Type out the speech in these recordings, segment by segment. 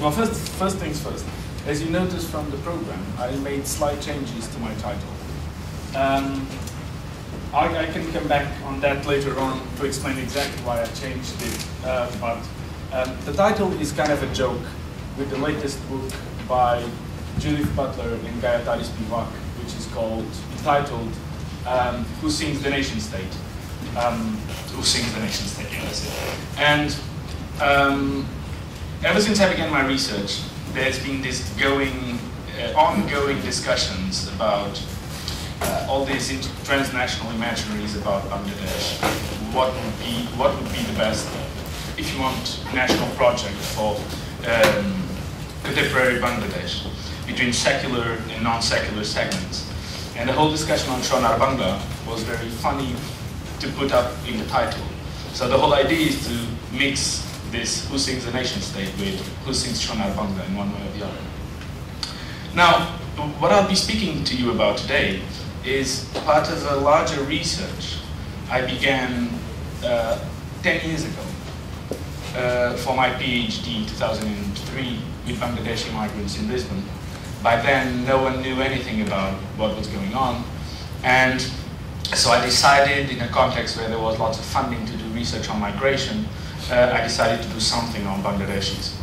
Well, first things first. As you noticed from the program, I made slight changes to my title. I can come back on that later on to explain exactly why I changed it. But the title is kind of a joke with the latest book by Judith Butler and Gayatri Spivak, which is entitled Who Sings the Nation State? Who Sings the Nation State? Yeah, that's it. And ever since I began my research, there's been this ongoing discussions about all these transnational imaginaries about Bangladesh. What would be the best, if you want, national project for contemporary Bangladesh between secular and non-secular segments? And the whole discussion on Shonar Bangla was very funny to put up in the title. So the whole idea is to mix this Who Sings the Nation State with Who Sings Shonar Bangla in one way or the other. Now, what I'll be speaking to you about today is part of a larger research I began 10 years ago for my PhD in 2003 with Bangladeshi migrants in Lisbon. By then, no one knew anything about what was going on. And so I decided, in a context where there was lots of funding to do research on migration, I decided to do something on Bangladeshis.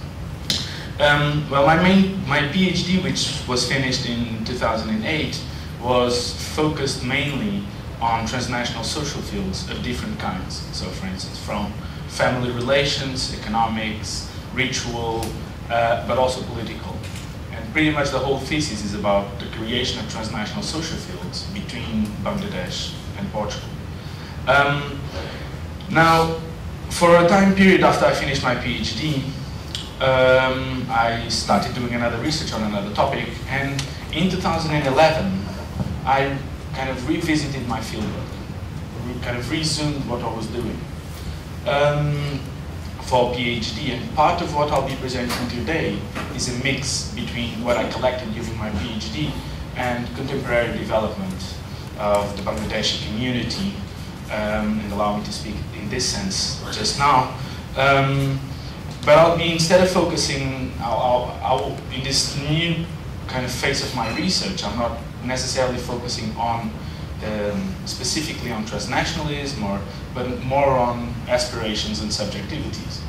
Well, my PhD, which was finished in 2008, was focused mainly on transnational social fields of different kinds. So, for instance, from family relations, economics, ritual, but also political. And pretty much the whole thesis is about the creation of transnational social fields between Bangladesh and Portugal. Now, for a time period after I finished my PhD, I started doing another research on another topic, and in 2011, I kind of revisited my fieldwork, kind of resumed what I was doing for PhD, and part of what I'll be presenting today is a mix between what I collected during my PhD and contemporary development of the Bangladeshi community, and allow me to speak in this sense just now. But I'll be, instead of focusing in this new kind of phase of my research, I'm not necessarily focusing on specifically on transnationalism, but more on aspirations and subjectivities.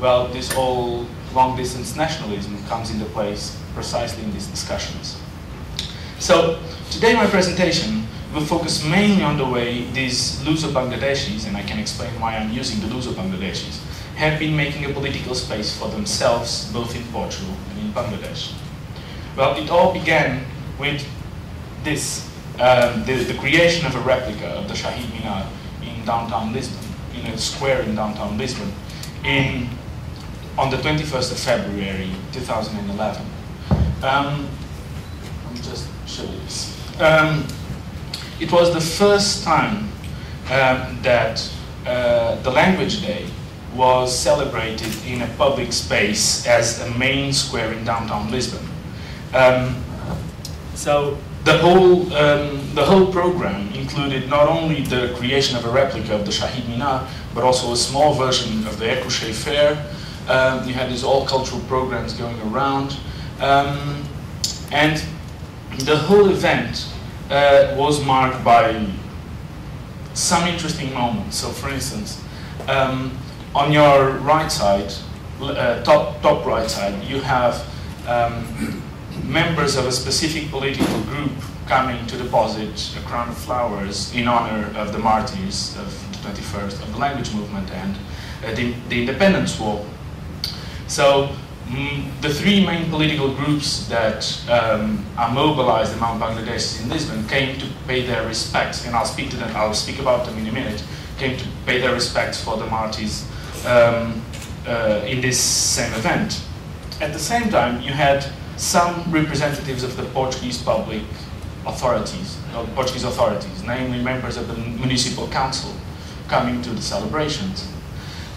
Well, this whole long-distance nationalism comes into place precisely in these discussions. So today my presentation will focus mainly on the way these Luso Bangladeshis, and I can explain why I'm using the Luso Bangladeshis, have been making a political space for themselves, both in Portugal and in Bangladesh. Well, it all began with this, the creation of a replica of the Shahid Minar in downtown Lisbon, in a square in downtown Lisbon, on the 21st of February, 2011. Let me just show you this. It was the first time that the Language Day was celebrated in a public space as a main square in downtown Lisbon. So the whole program included not only the creation of a replica of the Shahid Minar, but also a small version of the Ekushey Fair. You had these all cultural programs going around, and the whole event was marked by some interesting moments. So, for instance, on your right side, top right side, you have members of a specific political group coming to deposit a crown of flowers in honor of the martyrs of the 21st, of the language movement and the independence war. So the three main political groups that are mobilized among Bangladeshis in Lisbon came to pay their respects, and I'll speak about them in a minute, came to pay their respects for the martyrs in this same event. At the same time, you had some representatives of the Portuguese public authorities, namely members of the municipal council, coming to the celebrations.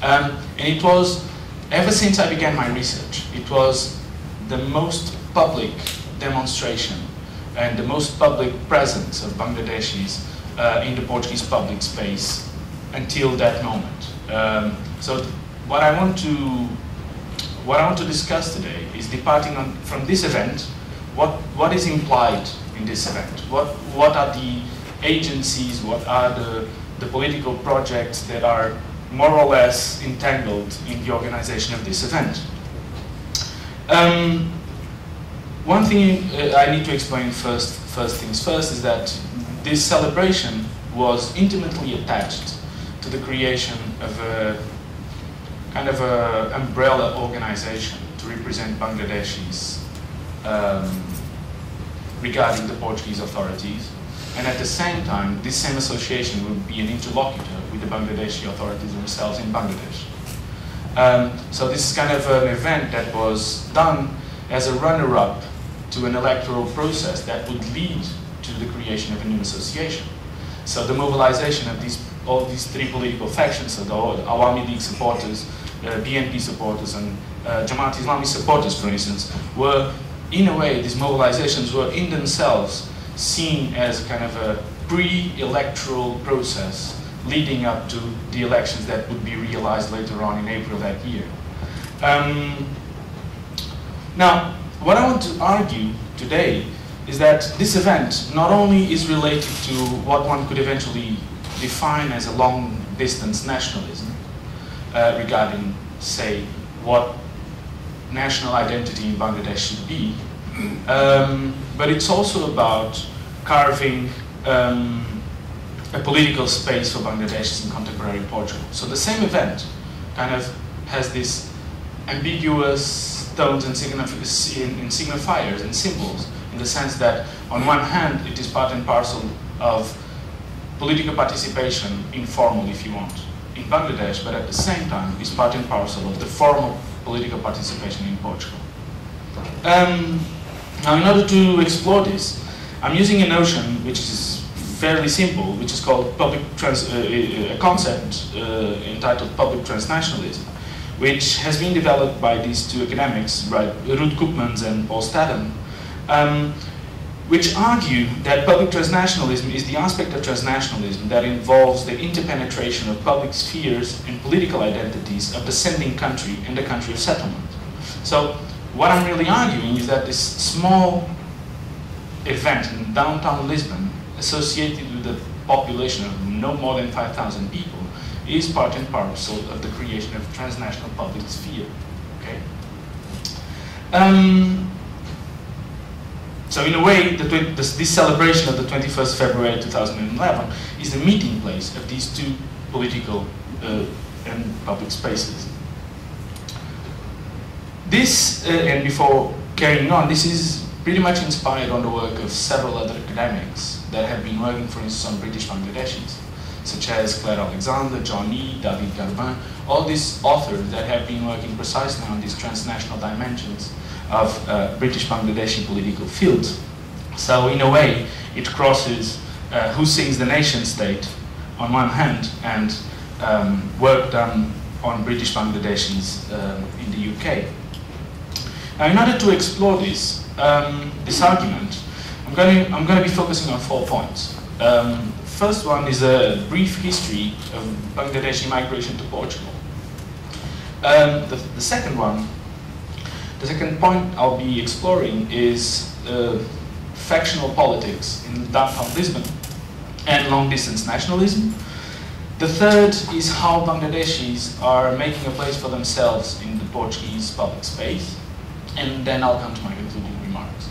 And it was, ever since I began my research, it was the most public demonstration and the most public presence of Bangladeshis in the Portuguese public space until that moment. So what I want to What I want to discuss today is departing from this event, what is implied in this event, what are the agencies, what are the political projects that are more or less entangled in the organization of this event. One thing I need to explain first is that this celebration was intimately attached to the creation of a kind of an umbrella organization to represent Bangladeshis regarding the Portuguese authorities. And at the same time, this same association would be an interlocutor with the Bangladeshi authorities themselves in Bangladesh. So this is kind of an event that was done as a runner-up to an electoral process that would lead to the creation of a new association. So the mobilization of all these three political factions, so the Awami League supporters, BNP supporters, and Jamaat-Islamic supporters, for instance, were, in a way, these mobilizations were in themselves seen as kind of a pre-electoral process leading up to the elections that would be realized later on in April that year. Now, what I want to argue today is that this event not only is related to what one could eventually define as a long-distance nationalism regarding, say, what national identity in Bangladesh should be, but it's also about carving a political space for Bangladeshis in contemporary Portugal. So the same event kind of has this ambiguous tones and signifiers and symbols, in the sense that on one hand it is part and parcel of political participation, informal if you want, in Bangladesh, but at the same time it's part and parcel of the formal political participation in Portugal. Now, in order to explore this, I'm using a notion which is fairly simple, which is called a concept entitled public transnationalism, which has been developed by these two academics, right, Ruth Koopmans and Paul Statham, which argue that public transnationalism is the aspect of transnationalism that involves the interpenetration of public spheres and political identities of the sending country and the country of settlement. So what I'm really arguing is that this small event in downtown Lisbon, associated with a population of no more than 5,000 people, is part and parcel of the creation of transnational public sphere. Okay? So in a way, this celebration of the 21st February 2011 is the meeting place of these two political and public spaces. This, and before carrying on, this is pretty much inspired on the work of several other academics that have been working, for instance, on British Bangladeshis, such as Claire Alexander, John E, David Garbin, all these authors that have been working precisely on these transnational dimensions of British Bangladeshi political fields. So in a way, it crosses who sings the nation state on one hand and work done on British Bangladeshis in the UK. Now, in order to explore this argument, I'm going to be focusing on 4 points. First one is a brief history of Bangladeshi migration to Portugal. The second point I'll be exploring is factional politics in downtown Lisbon and long-distance nationalism. The third is how Bangladeshis are making a place for themselves in the Portuguese public space. And then I'll come to my concluding remarks.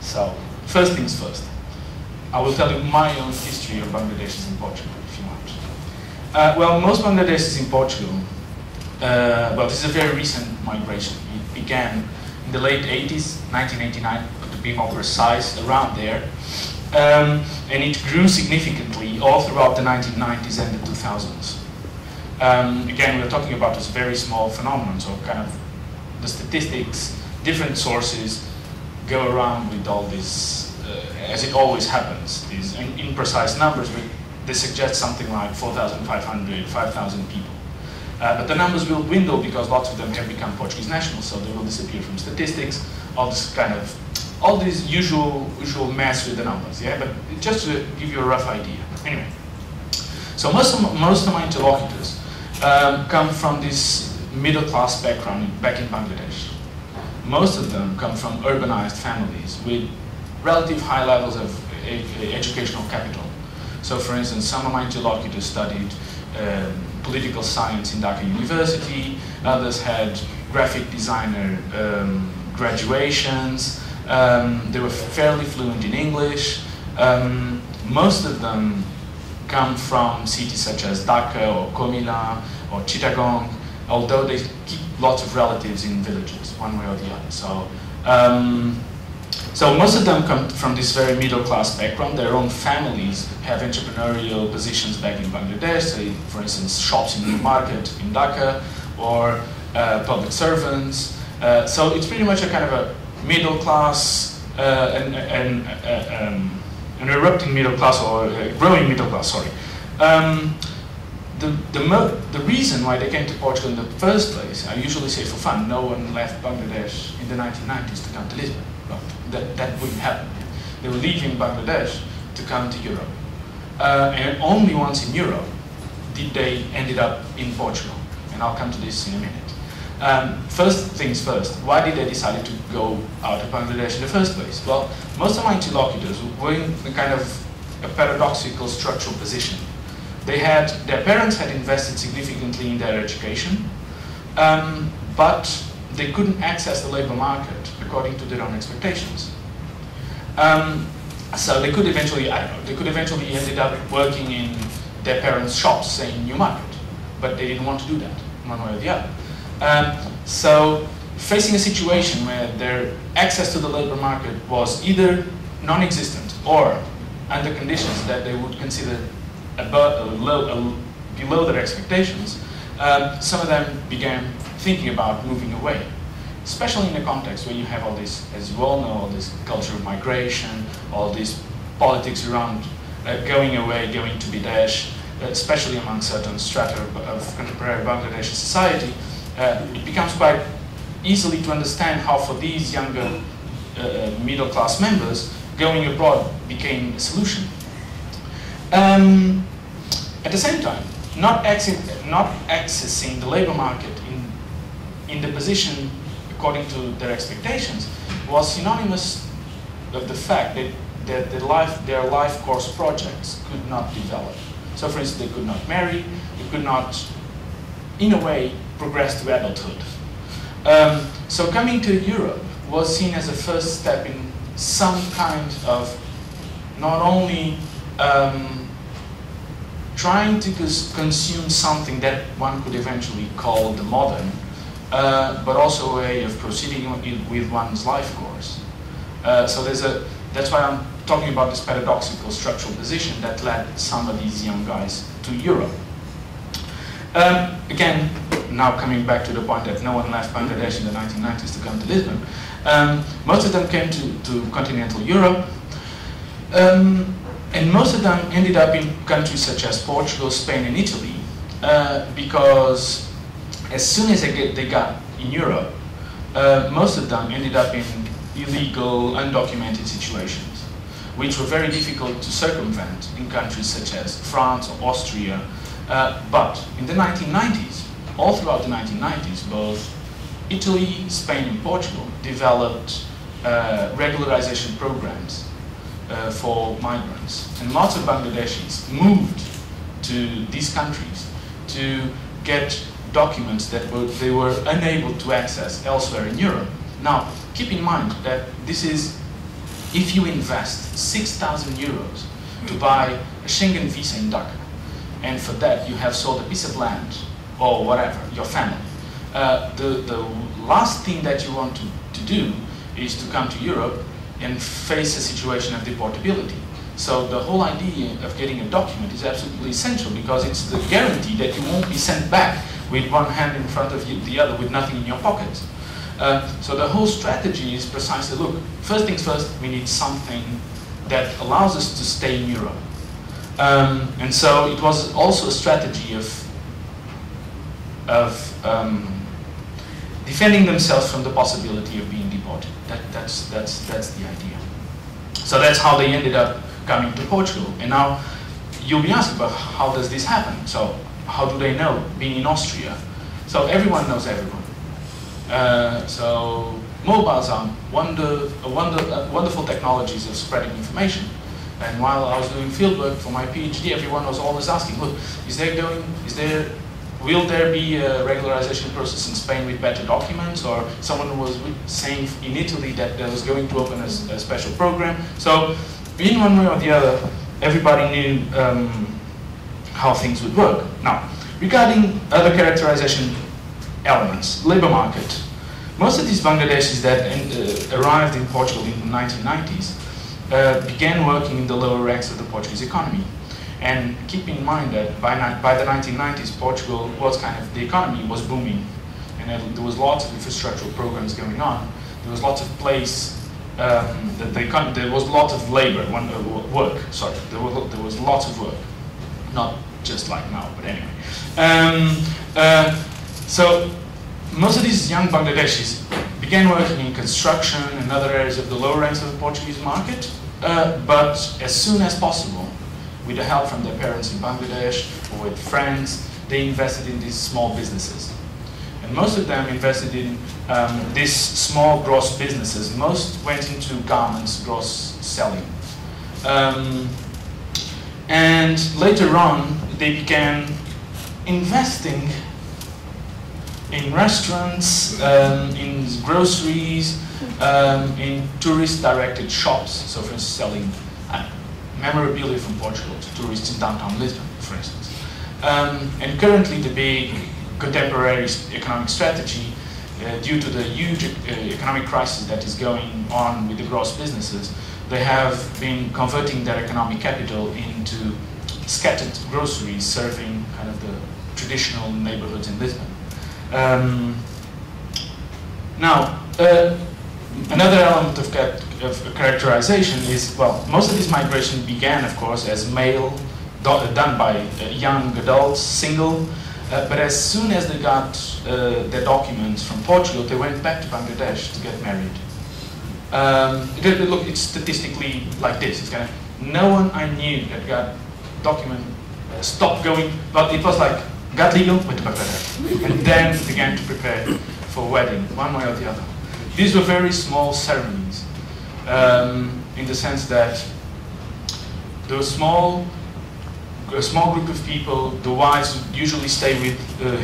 So, first things first. I will tell you my own history of Bangladeshis in Portugal, if you want. Well, most Bangladeshis in Portugal, well, this is a very recent migration. It began in the late 80s, 1989, to be more precise, around there. And it grew significantly all throughout the 1990s and the 2000s. Again, we're talking about this very small phenomenon, so kind of the statistics, different sources go around with all this, as it always happens, these imprecise numbers, but they suggest something like 4,500, 5,000 people. But the numbers will dwindle because lots of them have become Portuguese nationals, so they will disappear from statistics, all this usual mess with the numbers, yeah? But just to give you a rough idea. Anyway, so most of my interlocutors come from this middle class background back in Bangladesh. Most of them come from urbanized families with relative high levels of educational capital. So for instance, some of my interlocutors studied political science in Dhaka University, others had graphic designer graduations, they were fairly fluent in English. Most of them come from cities such as Dhaka or Comilla or Chittagong, although they keep lots of relatives in villages, one way or the other. So, so most of them come from this very middle-class background. Their own families have entrepreneurial positions back in Bangladesh, so for instance, shops in New Market in Dhaka, or public servants. So it's pretty much a kind of a middle-class an erupting middle class, or a growing middle class, sorry. The reason why they came to Portugal in the first place, I usually say for fun, no one left Bangladesh in the 1990s to come to Lisbon. Well, that wouldn't happen. They were leaving Bangladesh to come to Europe. And only once in Europe did they ended up in Portugal. And I'll come to this in a minute. First things first, why did they decide to go out of Bangladesh in the first place? Well, most of my interlocutors were in a kind of a paradoxical structural position. They had, their parents had invested significantly in their education, but they couldn't access the labor market according to their own expectations. So they could eventually, I don't know, they could eventually ended up working in their parents' shops, say in New Market, but they didn't want to do that, one way or the other. So facing a situation where their access to the labor market was either non-existent or under conditions that they would consider above, below their expectations, some of them began thinking about moving away, especially in a context where you have all this, as you all know, all this culture of migration, all this politics around going away, going to Bidesh, especially among certain strata of contemporary Bangladeshi society. It becomes quite easily to understand how for these younger middle-class members, going abroad became a solution. At the same time, not accessing the labor market in the position according to their expectations was synonymous of the fact that their life course projects could not develop. So for instance, they could not marry, they could not, in a way, progress to adulthood. So coming to Europe was seen as a first step in some kind of not only trying to consume something that one could eventually call the modern, but also a way of proceeding with one's life course. So that's why I'm talking about this paradoxical structural position that led some of these young guys to Europe. Again, now coming back to the point that no one left Bangladesh in the 1990s to come to Lisbon. Most of them came to continental Europe, and most of them ended up in countries such as Portugal, Spain, and Italy, because as soon as they got in Europe, most of them ended up in illegal, undocumented situations, which were very difficult to circumvent in countries such as France or Austria. But in the 1990s, all throughout the 1990s, both Italy, Spain, and Portugal developed regularization programs for migrants. And lots of Bangladeshis moved to these countries to get documents that they were unable to access elsewhere in Europe. Now, keep in mind that this is, if you invest 6,000 euros to buy a Schengen visa in Dhaka, and for that you have sold a piece of land or whatever, your family. The last thing that you want to do is to come to Europe and face a situation of deportability. So the whole idea of getting a document is absolutely essential because it's the guarantee that you won't be sent back with one hand in front of you, the other with nothing in your pockets. So the whole strategy is precisely, look, first things first, we need something that allows us to stay in Europe. And so it was also a strategy of defending themselves from the possibility of being deported. That's the idea. So that's how they ended up coming to Portugal. And now you'll be asked, but how does this happen? So how do they know, being in Austria, So everyone knows everyone. So mobiles are wonderful technologies of spreading information. And while I was doing fieldwork for my PhD, everyone was always asking, look, will there be a regularization process in Spain with better documents? Or someone was saying in Italy that there was going to open a special program. So in one way or the other, everybody knew how things would work. Now, regarding other characterization elements, labor market. Most of these Bangladeshis that arrived in Portugal in the 1990s began working in the lower ranks of the Portuguese economy. And keep in mind that by the 1990s, Portugal was the economy was booming. And there was lots of infrastructural programs going on. There was lots of there was lots of labor, work, sorry. There was lots of work, not just like now, but anyway. So most of these young Bangladeshis began working in construction and other areas of the lower ranks of the Portuguese market, but as soon as possible, with the help from their parents in Bangladesh or with friends, they invested in these small businesses. And most of them invested in these small gross businesses. Most went into garments, gross selling. And later on, they began investing in restaurants, in groceries, in tourist-directed shops. So for instance, selling memorabilia from Portugal to tourists in downtown Lisbon, for instance. And currently the big contemporary economic strategy, due to the huge economic crisis that is going on with the gross businesses, they have been converting their economic capital into scattered groceries serving kind of the traditional neighborhoods in Lisbon. Another element of characterization is, well, most of this migration began, of course, as male, done by young adults, single, but as soon as they got their documents from Portugal, they went back to Bangladesh to get married. Look, it's statistically like this. It's no one I knew that got document stopped going, but it was like, got legal, went to Bangladesh, and then began to prepare for a wedding, one way or the other. These were very small ceremonies, in the sense that there was a small group of people. The wives would usually stay with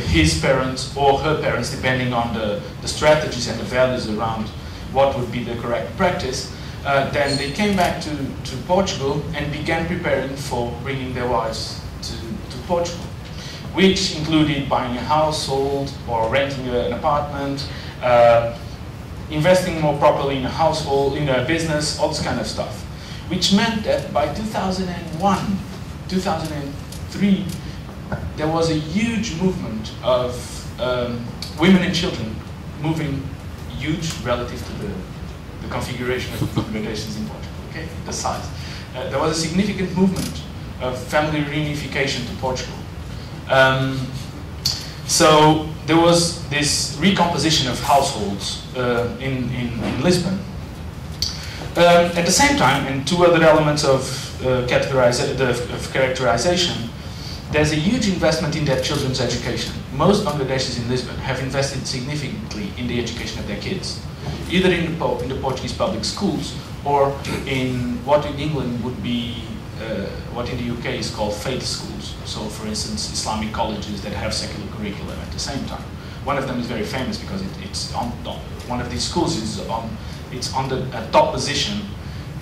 his parents or her parents, depending on the strategies and the values around what would be the correct practice. Then they came back to Portugal and began preparing for bringing their wives to Portugal, which included buying a household or renting an apartment, investing more properly in a household, in a business, all this kind of stuff. Which meant that by 2001, 2003, there was a huge movement of women and children moving, huge relative to the configuration of Bangladeshis in Portugal, okay? The size. There was a significant movement of family reunification to Portugal. So there was this recomposition of households in Lisbon. At the same time, and two other elements of characterization, there's a huge investment in their children's education. Most Bangladeshis in Lisbon have invested significantly in the education of their kids, either in the Portuguese public schools or in what in England would be what in the UK is called faith schools. So, for instance, Islamic colleges that have secular curriculum at the same time. One of them is very famous because it's on top. One of these schools is on the top position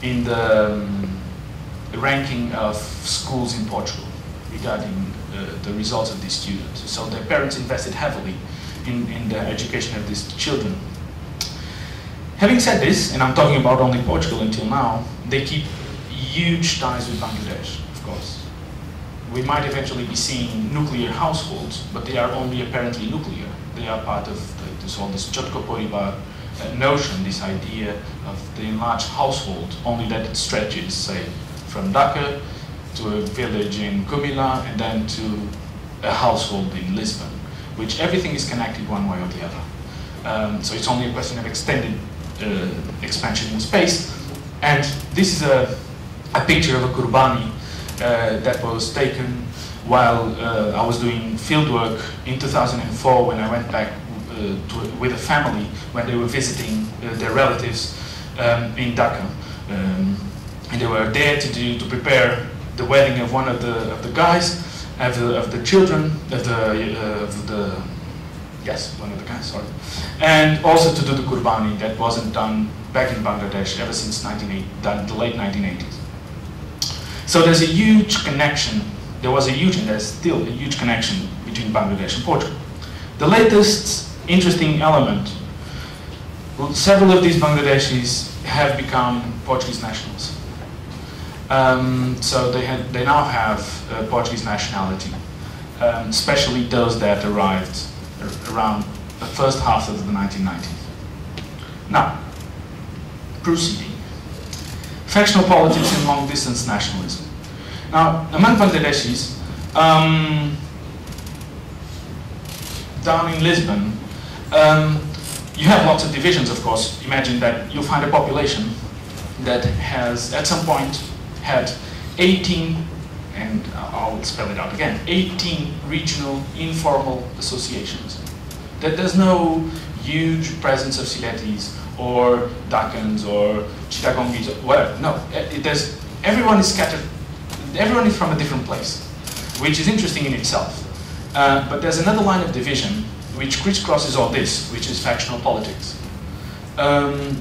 in the ranking of schools in Portugal regarding the results of these students. So their parents invested heavily in the education of these children. Having said this, and I'm talking about only Portugal until now, they keep huge ties with Bangladesh, of course. We might eventually be seeing nuclear households, but they are only apparently nuclear. They are part of this Chotko Poribar notion, this idea of the enlarged household, only that it stretches, say, from Dhaka to a village in Comilla and then to a household in Lisbon, which everything is connected one way or the other. So it's only a question of extended expansion in space. And this is a picture of a Kurbani that was taken while I was doing fieldwork in 2004 when I went back with a family when they were visiting their relatives in Dhaka. And they were there to prepare the wedding of one of the guys, of the children, one of the guys, sorry. And also to do the Kurbani that wasn't done back in Bangladesh ever since the late 1980s. So there's a huge connection, there's still a huge connection between Bangladesh and Portugal. The latest interesting element, several of these Bangladeshis have become Portuguese nationals. So they now have Portuguese nationality, especially those that arrived around the first half of the 1990s. Now, proceeding. Factional politics and long-distance nationalism. Now, among Bangladeshis, down in Lisbon, you have lots of divisions, of course. Imagine that you'll find a population that has, at some point, had 18, and I'll spell it out again, 18 regional informal associations. That there's no huge presence of Siletis or Dakans or Chittagongis or whatever. No, everyone is scattered. Everyone is from a different place, which is interesting in itself. But there's another line of division which crisscrosses all this, which is factional politics.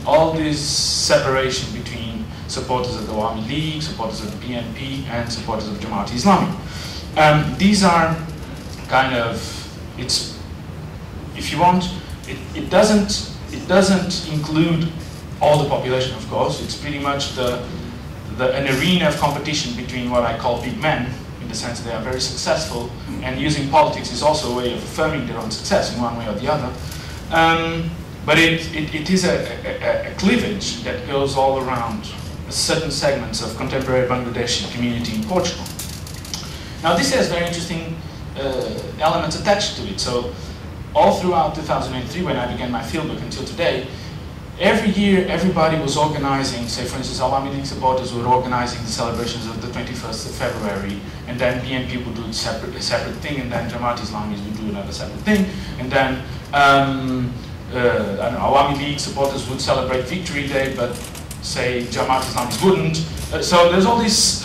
All this separation between supporters of the Awami League, supporters of the BNP, and supporters of Jamaat-Islamic. These are kind of, if you want, it doesn't include all the population, of course. It's pretty much an arena of competition between what I call big men, in the sense they are very successful, and using politics is also a way of affirming their own success in one way or the other. But it is a cleavage that goes all around certain segments of contemporary Bangladeshi community in Portugal. Now this has very interesting elements attached to it. So all throughout 2003, when I began my fieldwork until today, every year everybody was organizing, say for instance Awami League supporters were organizing the celebrations of the 21st of February, and then BNP would do a separate thing, and then Jamaat-Islamic would do another separate thing, and then Awami League supporters would celebrate Victory Day, but say Jamaat-Islamic wouldn't. So there's all this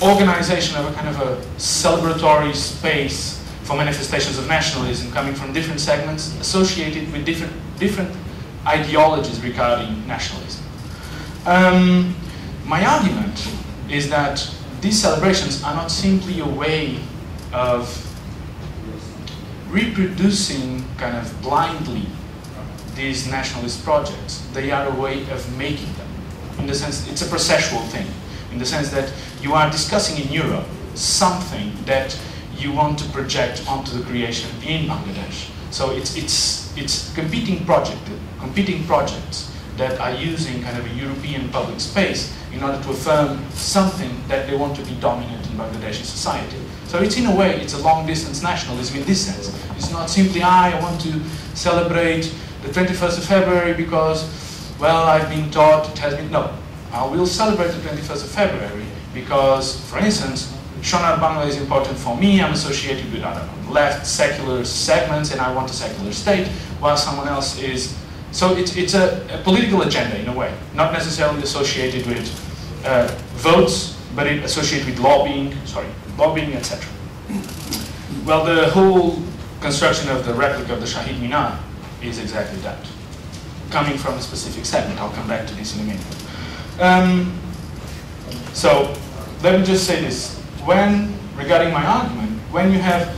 organization of a kind of a celebratory space for manifestations of nationalism coming from different segments associated with different ideologies regarding nationalism. My argument is that these celebrations are not simply a way of reproducing kind of blindly these nationalist projects. They are a way of making them. In the sense, it's a processual thing. In the sense that you are discussing in Europe something that you want to project onto the creation in Bangladesh. So it's competing projects that are using kind of a European public space in order to affirm something that they want to be dominant in Bangladeshi society. So it's in a way, it's a long-distance nationalism in this sense. It's not simply, I want to celebrate the 21st of February because, well, I've been taught it has been, no. I will celebrate the 21st of February because, for instance, Shonar Bangla is important for me, I'm associated with, I don't know, left secular segments and I want a secular state, while someone else is... So it's a political agenda in a way, not necessarily associated with votes, but it associated with lobbying, etc. Well, the whole construction of the replica of the Shahid Minar is exactly that, coming from a specific segment. I'll come back to this in a minute. So let me just say this. Regarding my argument, when you have,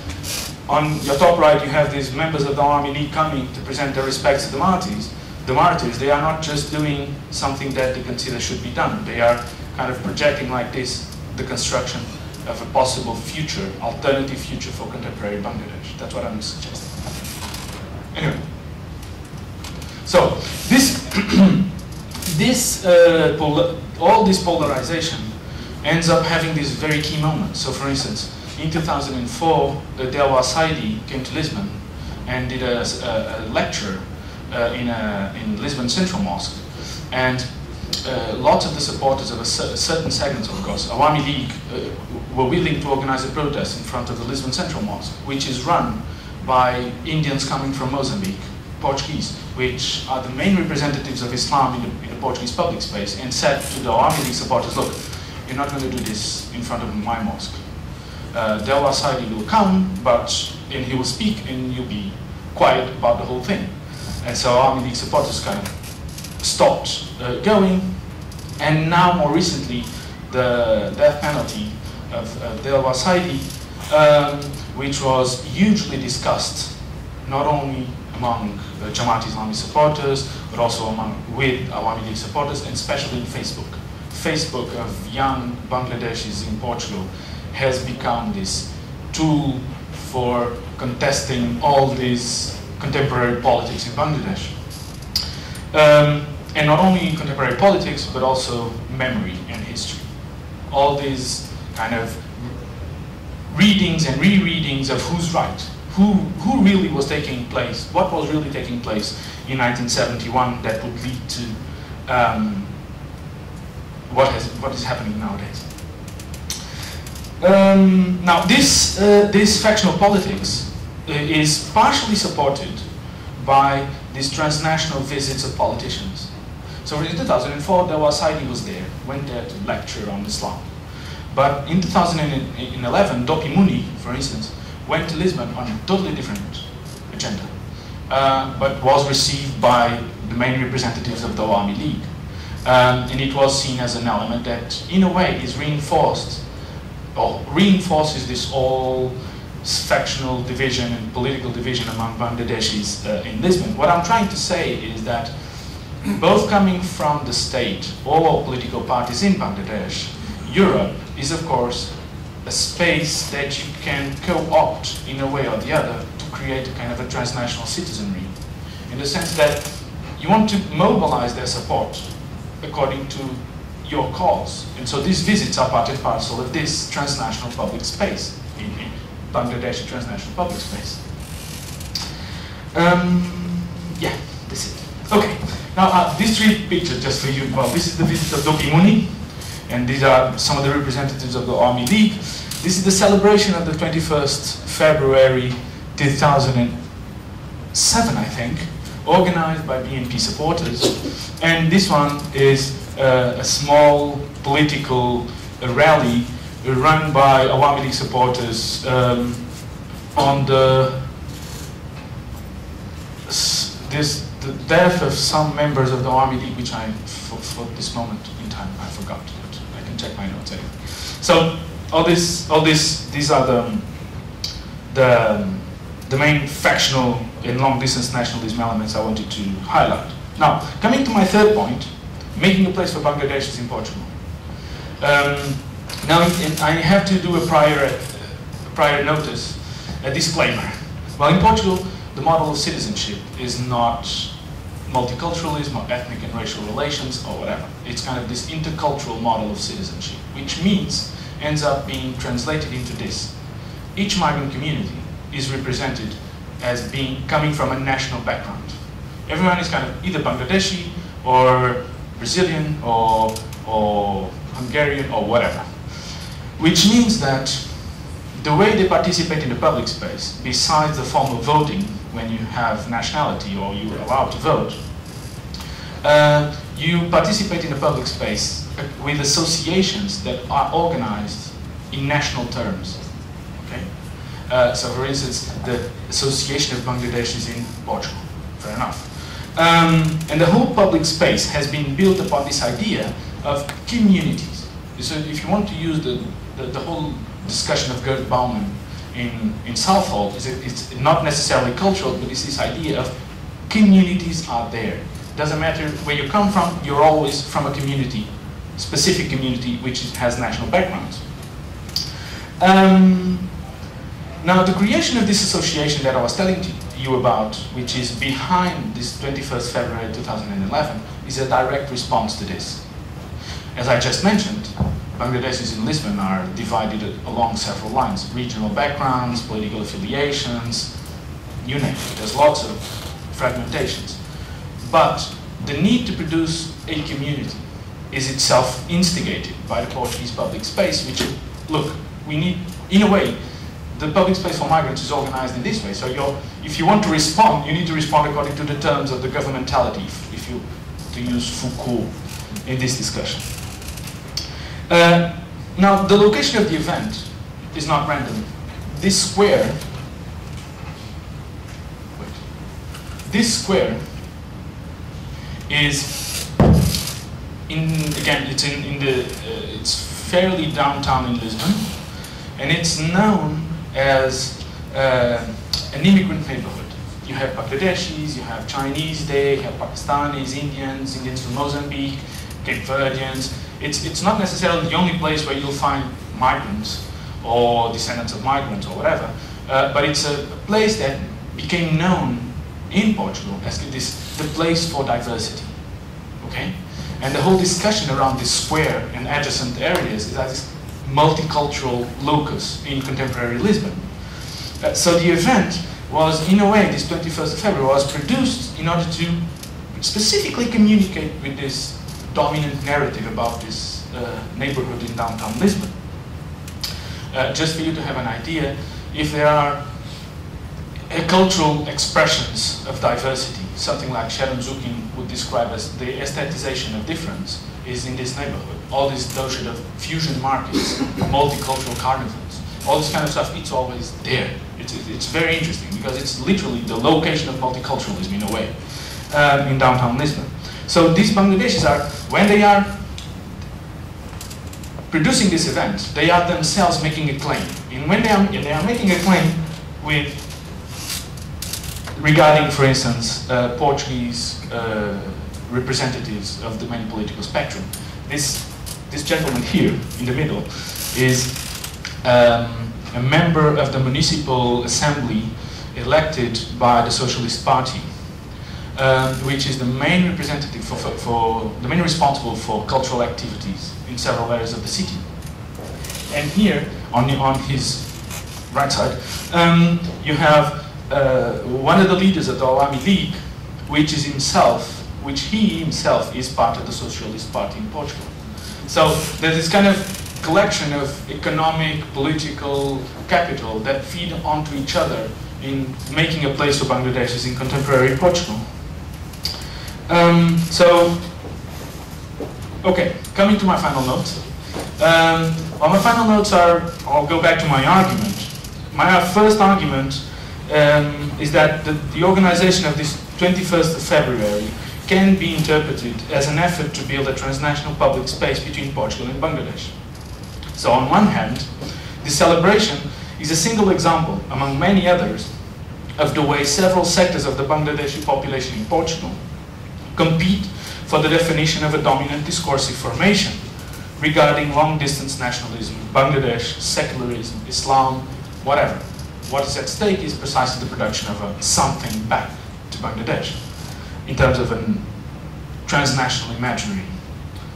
on your top right, you have these members of the Awami League coming to present their respects to the martyrs, they are not just doing something that they consider should be done. They are kind of projecting like this the construction of a possible future, alternative future for contemporary Bangladesh. That's what I'm suggesting. Anyway. So, all this polarization ends up having these very key moments. So for instance, in 2004, the Delwar Sayeedi came to Lisbon and did a lecture in Lisbon Central Mosque. And lots of the supporters of a certain segments, of course, Awami League, were willing to organize a protest in front of the Lisbon Central Mosque, which is run by Indians coming from Mozambique, Portuguese, which are the main representatives of Islam in the Portuguese public space, and said to the Awami League supporters, look, you're not going to do this in front of my mosque. Delwar Sayeedi will come, and he will speak, and you'll be quiet about the whole thing. And so Awami League supporters kind of stopped going, and now more recently, the death penalty of Delwar Sayeedi, which was hugely discussed, not only among Jamaat-Islamic supporters, but also with Awami League supporters, and especially in Facebook. Facebook of young Bangladeshis in Portugal has become this tool for contesting all these contemporary politics in Bangladesh. And not only contemporary politics, but also memory and history. All these kind of readings and rereadings of who's right, who really was taking place, what was really taking place in 1971 that would lead to what is happening nowadays. Now, this factional politics is partially supported by these transnational visits of politicians. So in 2004, Delwar Sayeedi was there, went there to lecture on Islam. But in 2011, Doki Muni, for instance, went to Lisbon on a totally different agenda, but was received by the main representatives of the Awami League. And it was seen as an element that, in a way, is reinforced or reinforces this all factional division and political division among Bangladeshis in Lisbon. What I'm trying to say is that both coming from the state or political parties in Bangladesh, Europe is of course a space that you can co-opt in a way or the other to create a kind of a transnational citizenry, in the sense that you want to mobilize their support according to your cause. And so these visits are part and parcel of this transnational public space, in Bangladeshi transnational public space. Yeah, that's it. Okay, now these three pictures just for you. Well, this is the visit of Doki Muni, and these are some of the representatives of the Awami League. This is the celebration of the 21st February 2007, I think, organized by BNP supporters. And this one is a small political rally run by Awami League supporters on the death of some members of the Awami League, which I, for this moment in time, I forgot. But I can check my notes anyway. So these are the main factional and long-distance nationalism elements I wanted to highlight. Now, coming to my third point. Making a place for Bangladeshis in Portugal. Now, I have to do a prior notice, a disclaimer. Well, in Portugal, the model of citizenship is not multiculturalism or ethnic and racial relations or whatever. It's kind of this intercultural model of citizenship, which means ends up being translated into this. Each migrant community is represented as coming from a national background. Everyone is kind of either Bangladeshi or Brazilian or Hungarian or whatever, which means that the way they participate in the public space, besides the form of voting when you have nationality or you are allowed to vote, you participate in the public space with associations that are organized in national terms. Okay? So for instance, the Association of Bangladeshis in Portugal, fair enough. And the whole public space has been built upon this idea of communities. So if you want to use the whole discussion of Gerd Bauman in Southall, it's not necessarily cultural, but it's this idea of communities are there. Doesn't matter where you come from, you're always from a community, specific community which has national backgrounds. Now the creation of this association that I was telling you about, which is behind this 21st February 2011, is a direct response to this. As I just mentioned, Bangladeshis in Lisbon are divided along several lines, regional backgrounds, political affiliations, you name it. There's lots of fragmentations. But the need to produce a community is itself instigated by the Portuguese public space, which, look, we need, in a way, the public space for migrants is organized in this way. So you're, if you want to respond, you need to respond according to the terms of the governmentality, if you, to use Foucault in this discussion. Now, the location of the event is not random. This square, is in, again, it's in the, it's fairly downtown in Lisbon, and it's known as an immigrant neighborhood. You have Bangladeshis, you have Chinese there, you have Pakistanis, Indians, Indians from Mozambique, Cape Verdeans. It's not necessarily the only place where you'll find migrants or descendants of migrants or whatever, but it's a place that became known in Portugal as this, the place for diversity, okay? And the whole discussion around this square and adjacent areas is that this multicultural locus in contemporary Lisbon. So the event was, in a way, this 21st of February was produced in order to specifically communicate with this dominant narrative about this neighborhood in downtown Lisbon. Just for you to have an idea, if there are cultural expressions of diversity, something like Sharon Zukin would describe as the aestheticization of difference, is in this neighborhood. All this notion of fusion markets, multicultural carnivals, all this kind of stuff, it's always there. It's very interesting because it's literally the location of multiculturalism in a way, in downtown Lisbon. So these Bangladeshis are, when they are producing this event, they are themselves making a claim. And when they are making a claim with regarding, for instance, Portuguese representatives of the many political spectrum. This gentleman here in the middle is a member of the municipal assembly elected by the Socialist Party, which is the main representative for the main responsible for cultural activities in several areas of the city. And here, on his right side, you have one of the leaders of the Awami League, which he himself is part of the Socialist Party in Portugal. So there's this kind of collection of economic, political capital that feed onto each other in making a place for Bangladeshis in contemporary Portugal. Okay, coming to my final notes. Well, my final notes are, I'll go back to my argument. My first argument is that the organization of this 21st of February can be interpreted as an effort to build a transnational public space between Portugal and Bangladesh. So on one hand, this celebration is a single example, among many others, of the way several sectors of the Bangladeshi population in Portugal compete for the definition of a dominant discursive formation regarding long-distance nationalism, Bangladesh, secularism, Islam, whatever. What is at stake is precisely the production of a something back to Bangladesh in terms of a transnational imaginary.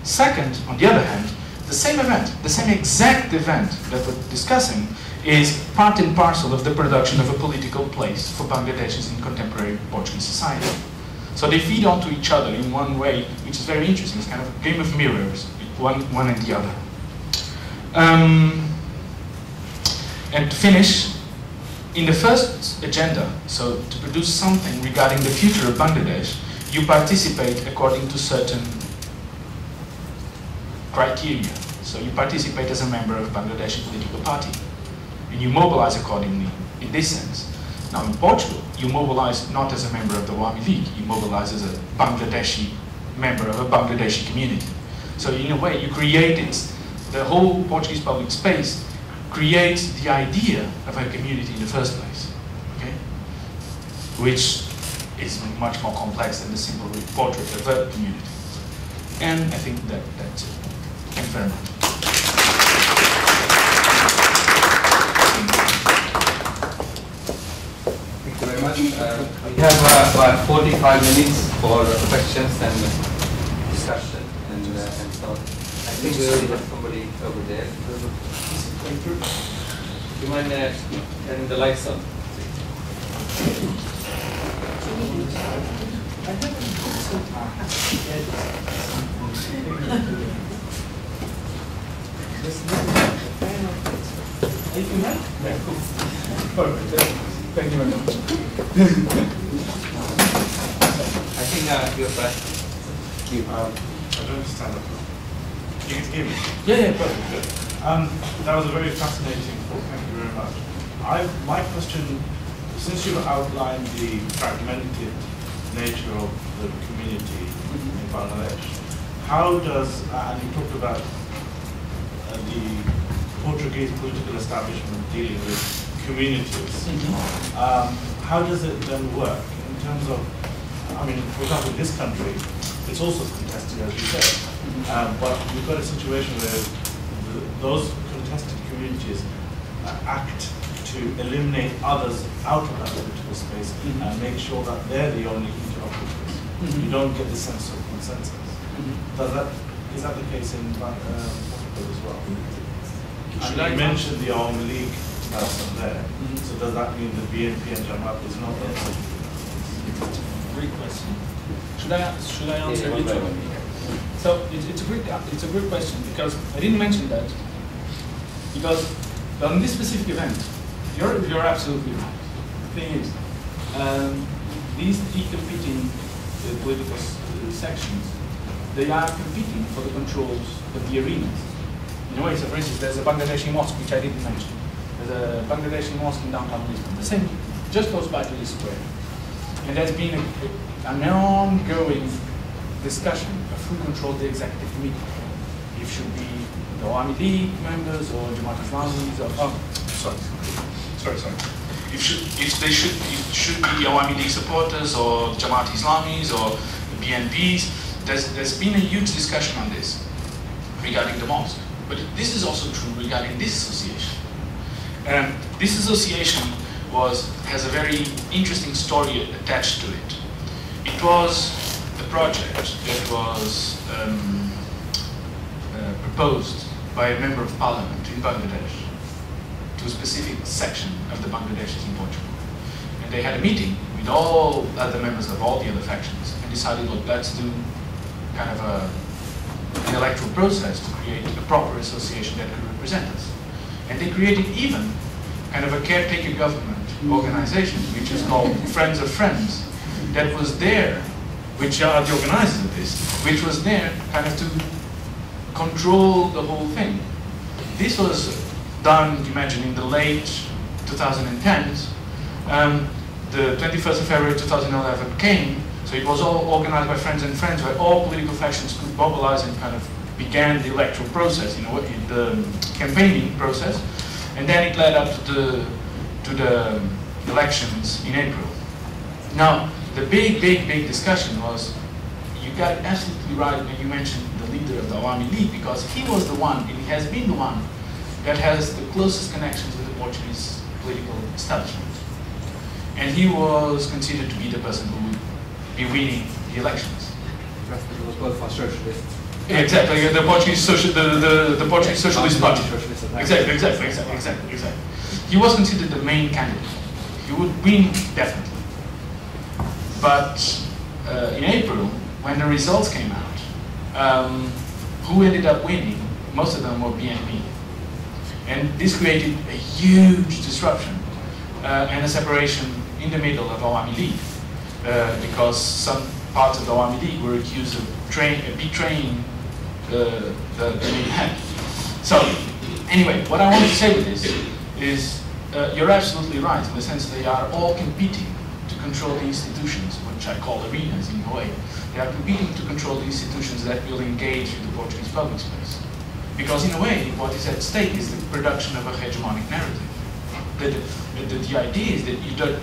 Second, on the other hand, the same event, the same exact event that we're discussing is part and parcel of the production of a political place for Bangladeshis in contemporary Portuguese society. So they feed onto each other in one way, which is very interesting. It's kind of a game of mirrors, one and the other. And to finish, in the first agenda, so to produce something regarding the future of Bangladesh, you participate according to certain criteria. So you participate as a member of Bangladeshi political party, and you mobilize accordingly in this sense. Now in Portugal, you mobilize not as a member of the Awami League, you mobilize as a Bangladeshi member of a Bangladeshi community. So in a way, you create the whole Portuguese public space creates the idea of a community in the first place, okay? Which is much more complex than the simple portrait of a community. And I think that's it. Thank you very much. Thank you very much. We have about 45 minutes for questions and discussion and so on. I think we have somebody over there. Do you mind turning the lights on? Thank you very much. I think you're first. You. I don't stand up. You can give me. Yeah, perfect. That was a very fascinating talk. Thank you very much. My question, since you outlined the fragmented nature of the community in Bangladesh, how does, and you talked about the Portuguese political establishment dealing with communities, how does it then work in terms of, I mean, for example, in this country, it's also contested, as you said, but we've got a situation where those contested communities act to eliminate others out of that political space and make sure that they're the only interlocutors. You don't get the sense of consensus. Is that the case in Portugal as well? And you mentioned the Awami League person there. So does that mean the BNP and Jamaat is not there? Great question. Should I answer each one? So it's a great question because I didn't mention that. Because on this specific event, you're absolutely right. The thing is, these three competing political sections, they are competing for the controls of the arenas. In a way, so for instance, there's a Bangladeshi mosque, which I didn't mention. There's a Bangladeshi mosque in downtown Lisbon. The same just goes by to this square. And there's been an ongoing discussion of who controls the executive committee. It should be the Awami League members or Jamaat-Islamic or... Sorry. It should be Awami League supporters or Jamaat-Islamic or BNPs. There's been a huge discussion on this regarding the mosque. But this is also true regarding this association. This association has a very interesting story attached to it. It was a project that was proposed by a member of parliament in Bangladesh to a specific section of the Bangladeshis in Portugal. And they had a meeting with all other members of all the other factions and decided, well, let's do kind of an electoral process to create a proper association that could represent us. And they created even kind of a caretaker government organization, which is called Friends of Friends, that was there, which are the organizers of this, which was there kind of to control the whole thing. This was done, imagine, in the late 2010s. The 21st of February 2011 came. So it was all organized by Friends and Friends, where all political factions could mobilize and kind of began the electoral process, in the campaigning process. And then it led up to the elections in April. Now, the big discussion was, you got absolutely right when you mentioned the leader of the Awami League, because he was the one, and he has been the one, that has the closest connections with the Portuguese political establishment. And he was considered to be the person who would be winning the elections. That's because it was both our socialists. Yeah, exactly, the Portuguese Socialist Party. Exactly. He was considered the main candidate. He would win definitely. But in April, when the results came out, who ended up winning? Most of them were BNP. And this created a huge disruption and a separation in the middle of Awami League. Because some parts of the Awami League were accused of betraying the new hand. So, anyway, what I want to say with this is you're absolutely right in the sense they are all competing to control the institutions, which I call arenas in a way. They are competing to control the institutions that will engage in the Portuguese public space. Because, in a way, what is at stake is the production of a hegemonic narrative. The idea is that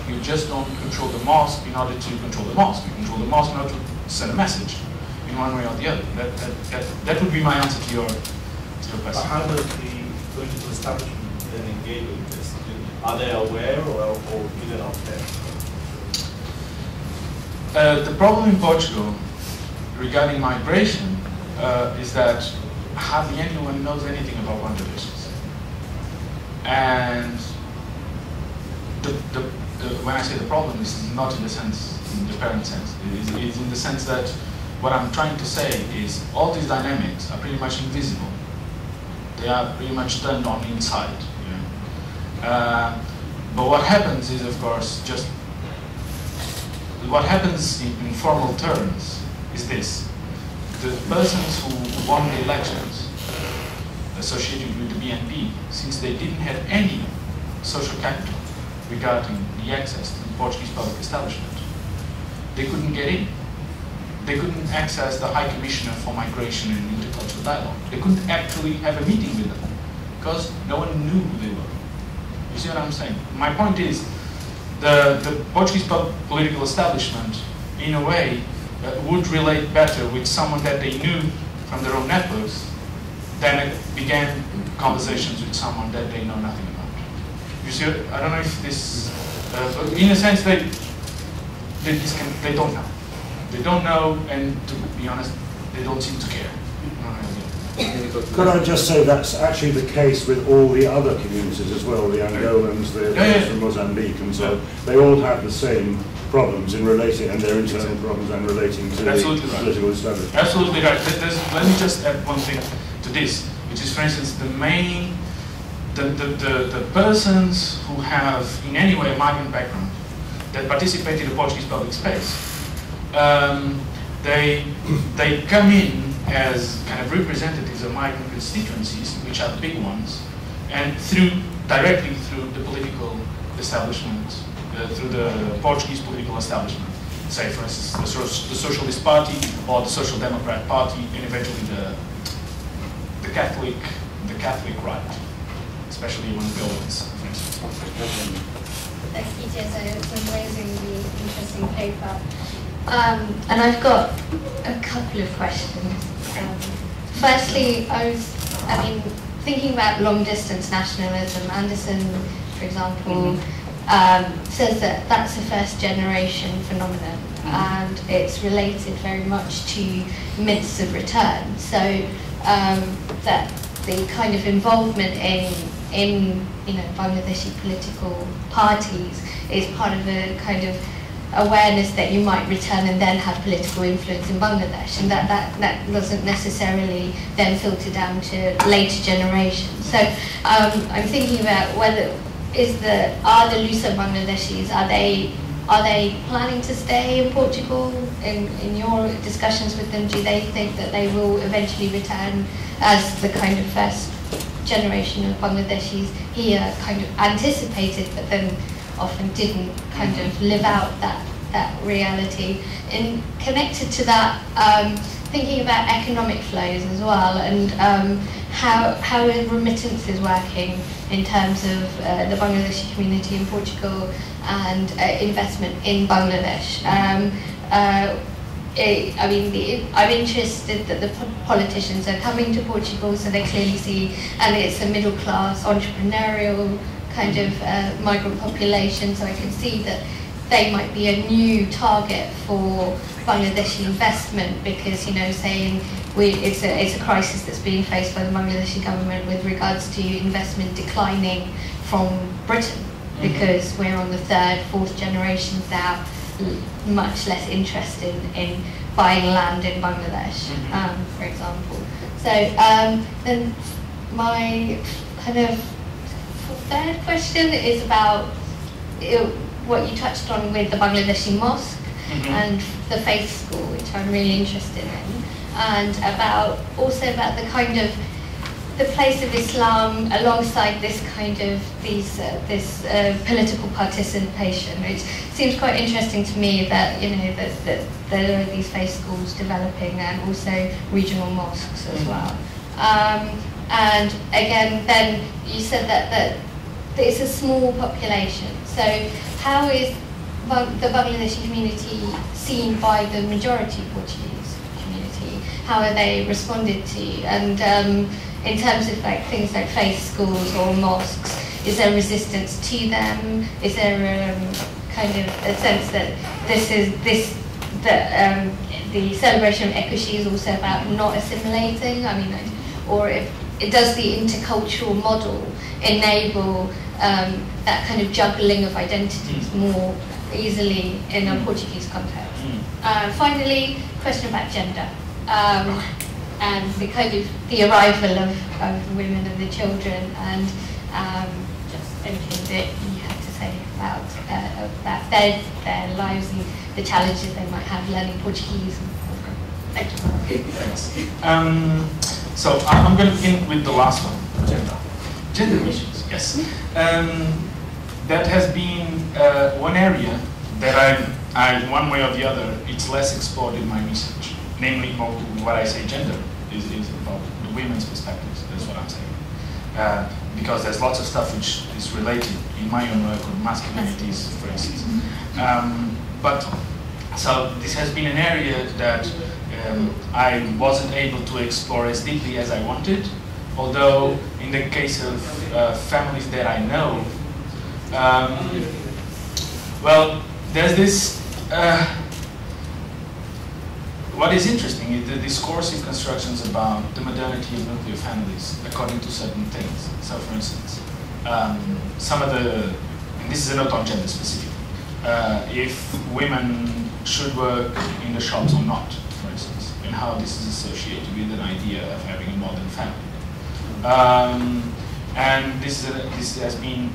you just don't control the mosque in order to control the mosque. You control the mosque in order to send a message in one way or the other. That would be my answer to your question. But how does the political establishment then engage with this? Are they aware or either not there? The problem in Portugal regarding migration is that hardly anyone knows anything about Bangladeshis. And when I say the problem, this is not in the parent sense. It is in the sense that what I'm trying to say is all these dynamics are pretty much invisible. They are pretty much turned on inside. Yeah. But what happens is, of course, just what happens in formal terms is this. The persons who won the elections associated with the BNP, since they didn't have any social capital regarding the access to the Portuguese public establishment, they couldn't get in. They couldn't access the High Commissioner for Migration and Intercultural Dialogue. They couldn't actually have a meeting with them because no one knew who they were. You see what I'm saying? My point is, the Portuguese political establishment, in a way, would relate better with someone that they knew from their own networks than it began conversations with someone that they know nothing about. You see, I don't know if this, but in a sense, they don't know. They don't know, and to be honest, they don't seem to care. Could I just say that's actually the case with all the other communities as well, the Angolans, the ones from Mozambique, and so they all have the same problems in relating, and their internal problems and relating to the political establishment. Absolutely right. Let me just add one thing to this, which is, for instance, the main, the persons who have in any way a migrant background that participate in the Portuguese public space. They come in as kind of representatives of migrant constituencies, which are the big ones, and directly through the political establishment, through the Portuguese political establishment. Say, for instance, the Socialist Party or the Social Democrat Party, and eventually the Catholic right, especially among Angolans, for instance. Thanks, Kitya, for raising the interesting paper. And I've got a couple of questions. Firstly, I mean, thinking about long-distance nationalism, Anderson, for example, says that that's a first-generation phenomenon, and it's related very much to myths of return. So that the kind of involvement in Bangladeshi political parties is part of a kind of awareness that you might return and then have political influence in Bangladesh, and that doesn't necessarily then filter down to later generations. So I'm thinking about are the Luso Bangladeshis, are they planning to stay in Portugal? In your discussions with them, do they think that they will eventually return as the kind of first generation of Bangladeshis here kind of anticipated, but then often didn't kind of live out that reality? And connected to that, thinking about economic flows as well, and how remittance is working in terms of the Bangladeshi community in Portugal and investment in Bangladesh. I'm interested that the politicians are coming to Portugal, so they clearly see, and it's a middle class, entrepreneurial kind of migrant population, so I can see that they might be a new target for Bangladeshi investment because, saying it's a crisis that's being faced by the Bangladeshi government with regards to investment declining from Britain because we're on the third, fourth generations now, much less interested in buying land in Bangladesh, for example. So then my kind of third question is about what you touched on with the Bangladeshi mosque and the faith school, which I'm really interested in, and also about the kind of the place of Islam alongside this kind of this political participation, which seems quite interesting to me that that there are these faith schools developing and also regional mosques as well. And again, then you said that it's a small population. So how is the Bangladeshi community seen by the majority Portuguese community? How are they responded to? And in terms of things like faith schools or mosques, is there resistance to them? Is there kind of a sense that the celebration of Ekushey is also about not assimilating? Or if it does the intercultural model enable that kind of juggling of identities more easily in a Portuguese context? Finally, question about gender and the kind of the arrival of the women and the children, and just anything that you have to say about their lives and the challenges they might have learning Portuguese. Thank you. Okay, thanks. So I'm going to begin with the last one, gender. Gender issues, yes. That has been one area that I, one way or the other, it's less explored in my research. Namely, what I say gender is about the women's perspectives, that's what I'm saying. Because there's lots of stuff which is related in my own work with masculinities, for instance. But, so this has been an area that I wasn't able to explore as deeply as I wanted, although in the case of families that I know, well, there's this, what is interesting is the discursive constructions about the modernity of nuclear families according to certain things. So for instance, some of the, and this is a note on gender specifically, if women should work in the shops or not, for instance, and how this is associated with an idea of having a modern family. And this, this has been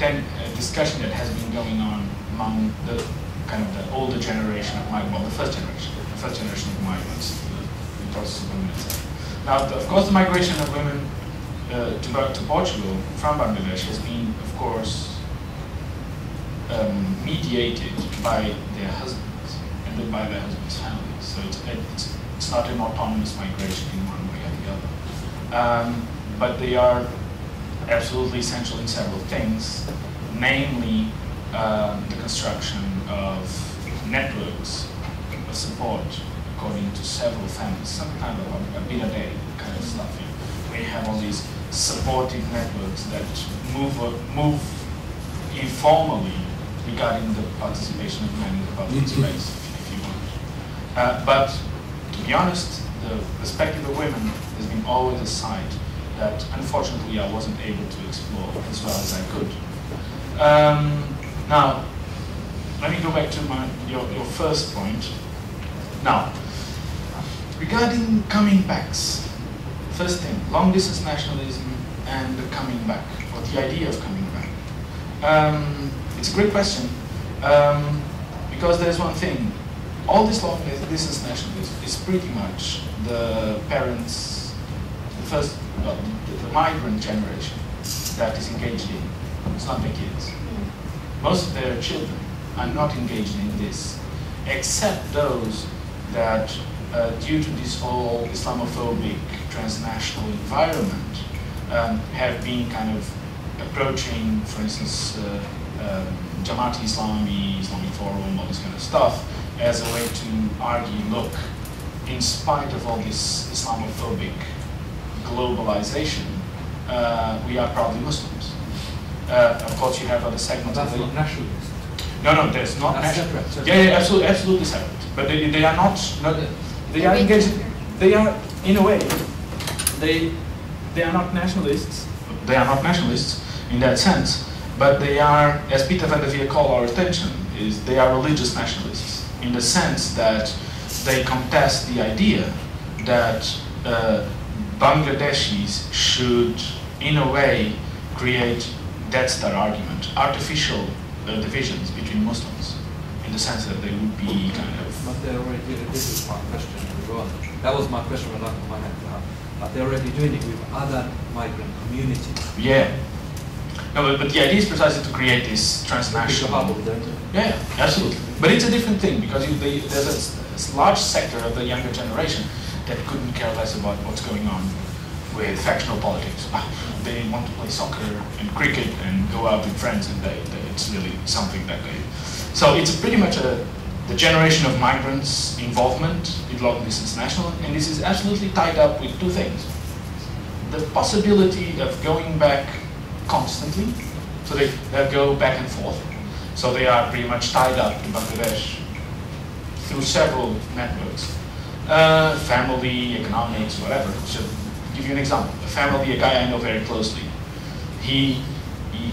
a discussion that has been going on among the kind of the older generation of my, well, the first generation of migrants, the process of women, etc. Now, of course, the migration of women to Portugal from Bangladesh has been, of course, mediated by their husbands and then by their husbands' families. So it's not an autonomous migration in one way or the other. But they are absolutely essential in several things, namely the construction of networks of support according to several families, some kind of a bit a day kind of stuff. We have all these supportive networks that move informally regarding the participation of men in the public space, if you want. But to be honest, the perspective of women has been always a side that unfortunately I wasn't able to explore as well as I could. Now, let me go back to your first point. Now, regarding coming backs, first thing, long distance nationalism and the coming back, or the idea of coming back. It's a great question, because there's one thing. All this long distance nationalism is pretty much the parents, the migrant generation that is engaged in. It's not their kids. Most of their children are not engaged in this, except those that, due to this whole Islamophobic transnational environment, have been kind of approaching, for instance, Jamaat-Islamic, Islamic Forum, all this kind of stuff, as a way to argue, look, in spite of all this Islamophobic globalization, we are proudly Muslims. Of course, you have other segments. That's not nationalist. No, there's not nationalist. Yeah, absolutely separate. But they are not. They are engaged. They are, in a way, they are not nationalists. They are not nationalists in that sense. But they are, as Peter van der Veer called our attention, is they are religious nationalists in the sense that they contest the idea that Bangladeshis should, in a way, create. That's their argument. Artificial divisions between Muslims, in the sense that they would be kind of. But they already did it. This is my question. That was my question when I put my hand down. But they're already doing it with other migrant communities. Yeah. No, but the idea is precisely to create this transnational bubble. Yeah, absolutely. But it's a different thing because there's a large sector of the younger generation that couldn't care less about what's going on with factional politics. They want to play soccer and cricket and go out with friends, and it's really something that they... So it's pretty much the generation of migrants' involvement in long-distance nationalism, and this is absolutely tied up with two things. The possibility of going back constantly, so they go back and forth. So they are pretty much tied up to Bangladesh through several networks. Family, economics, whatever. So, give you an example. A family, a guy I know very closely, he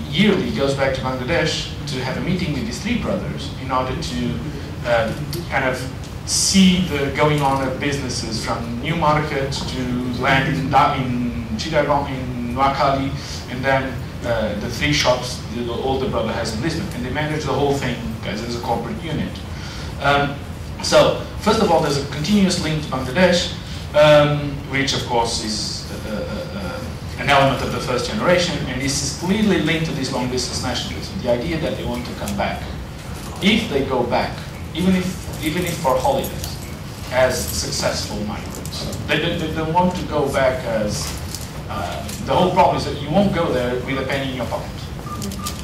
yearly goes back to Bangladesh to have a meeting with his three brothers in order to kind of see the going on of businesses from New Market to land in Chittagong, in Wakali, and then the three shops the older brother has in Lisbon. And they manage the whole thing as a corporate unit. So, first of all, there's a continuous link to Bangladesh, which of course is an element of the first generation, and this is clearly linked to this long distance nationalism, the idea that they want to come back. If they go back, even if for holidays, as successful migrants. They don't want to go back as, the whole problem is that you won't go there with a penny in your pocket.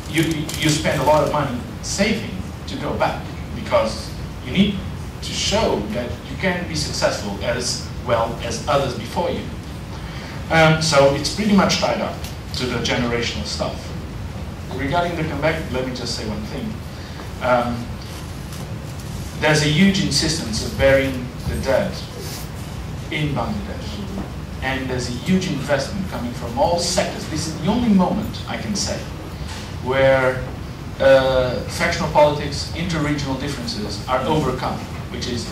You spend a lot of money saving to go back, because you need to show that you can be successful as well as others before you. So it's pretty much tied up to the generational stuff. Regarding the comeback, let me just say one thing. There's a huge insistence of burying the dead in Bangladesh. And there's a huge investment coming from all sectors. This is the only moment, I can say, where factional politics, interregional differences are overcome, which is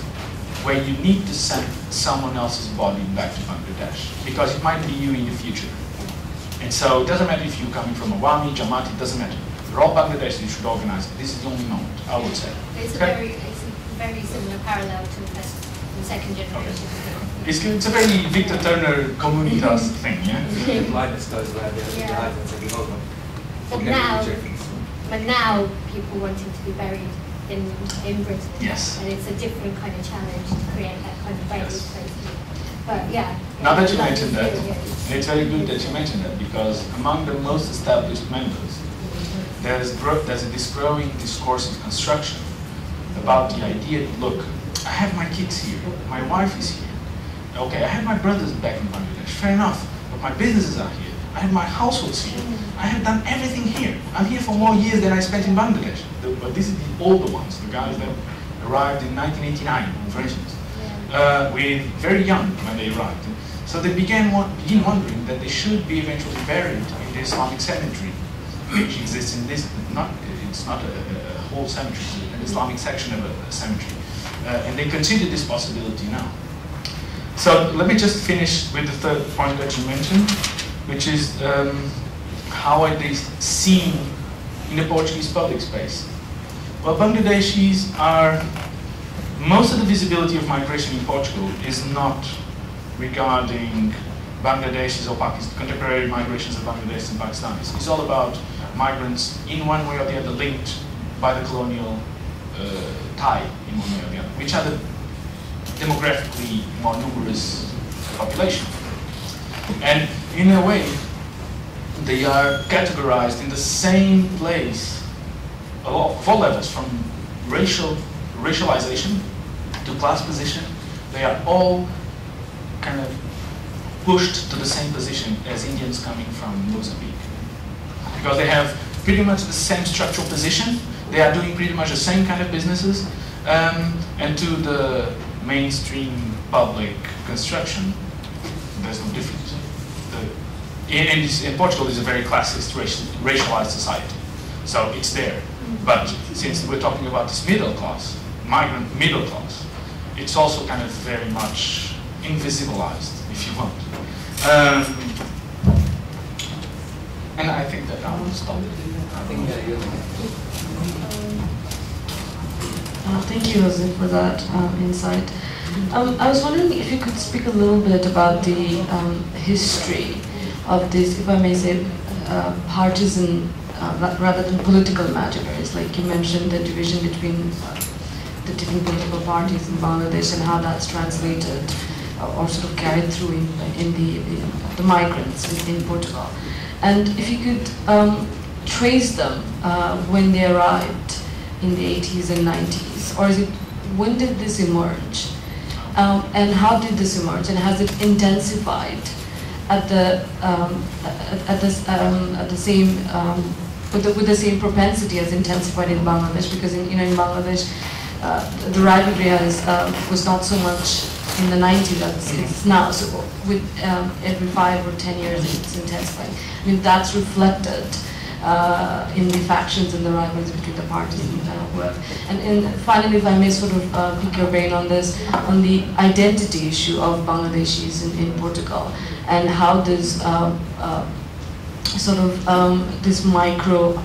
where you need to send someone else's body back to Bangladesh, because it might be you in the future. And so it doesn't matter if you're coming from Awami, Jamaat, it doesn't matter. They're all Bangladesh, you should organize it. This is the only moment, I would say. It's, okay? it's a very similar parallel to the first and second generation. Okay. It's a very Victor Turner communitas thing, yeah? But now people wanting to be buried in Britain. Yes. And it's a different kind of challenge to create that kind of burial place. But yeah. Now that you mentioned that, it's very good that you mentioned that, because among the most established members, there's this growing discourse in construction about the idea, look, I have my kids here, my wife is here, okay, I have my brothers back in Bangladesh, fair enough, but my businesses are here, I have my households here, I have done everything here, I'm here for more years than I spent in Bangladesh. But this is the older ones, the guys that arrived in 1989, for instance, with very young when they arrived. So they begin wondering that they should be eventually buried in the Islamic cemetery, which exists in this, it's not a whole cemetery, it's an Islamic section of a cemetery. And they consider this possibility now. So let me just finish with the third point that you mentioned, which is how are they seen in the Portuguese public space? Well, Bangladeshis are, most of the visibility of migration in Portugal is not regarding Bangladeshis or Pakistan, contemporary migrations of Bangladeshis and Pakistanis. It's all about migrants in one way or the other linked by the colonial tie in one way or the other, which are the demographically more numerous population. And in a way, they are categorized in the same place of all levels, from racialization to class position. They are all kind of pushed to the same position as Indians coming from Mozambique, because they have pretty much the same structural position, they are doing pretty much the same kind of businesses, and to the mainstream public construction, there's no difference. And Portugal is a very classist, racialized society, so it's there. But since we're talking about this middle class, migrant middle class, it's also kind of very much invisibilized, if you want. And I think that I will stop. Thank you, Jose, for that insight. I was wondering if you could speak a little bit about the history of this, if I may say, partisan rather than political matters. Like you mentioned the division between the different political parties in Bangladesh and how that's translated or sort of carried through in the migrants in Portugal. And if you could trace them when they arrived in the 80s and 90s, or is it, when did this emerge? And how did this emerge, and has it intensified with the same propensity as intensified in Bangladesh? Because in Bangladesh, the rivalry was not so much in the 90s as it's now. So with every 5 or 10 years, it's intensified. I mean, that's reflected in the factions and the rivalries between the parties and kind of work. And finally, if I may sort of pick your brain on this, on the identity issue of Bangladeshis in Portugal, and how this this micro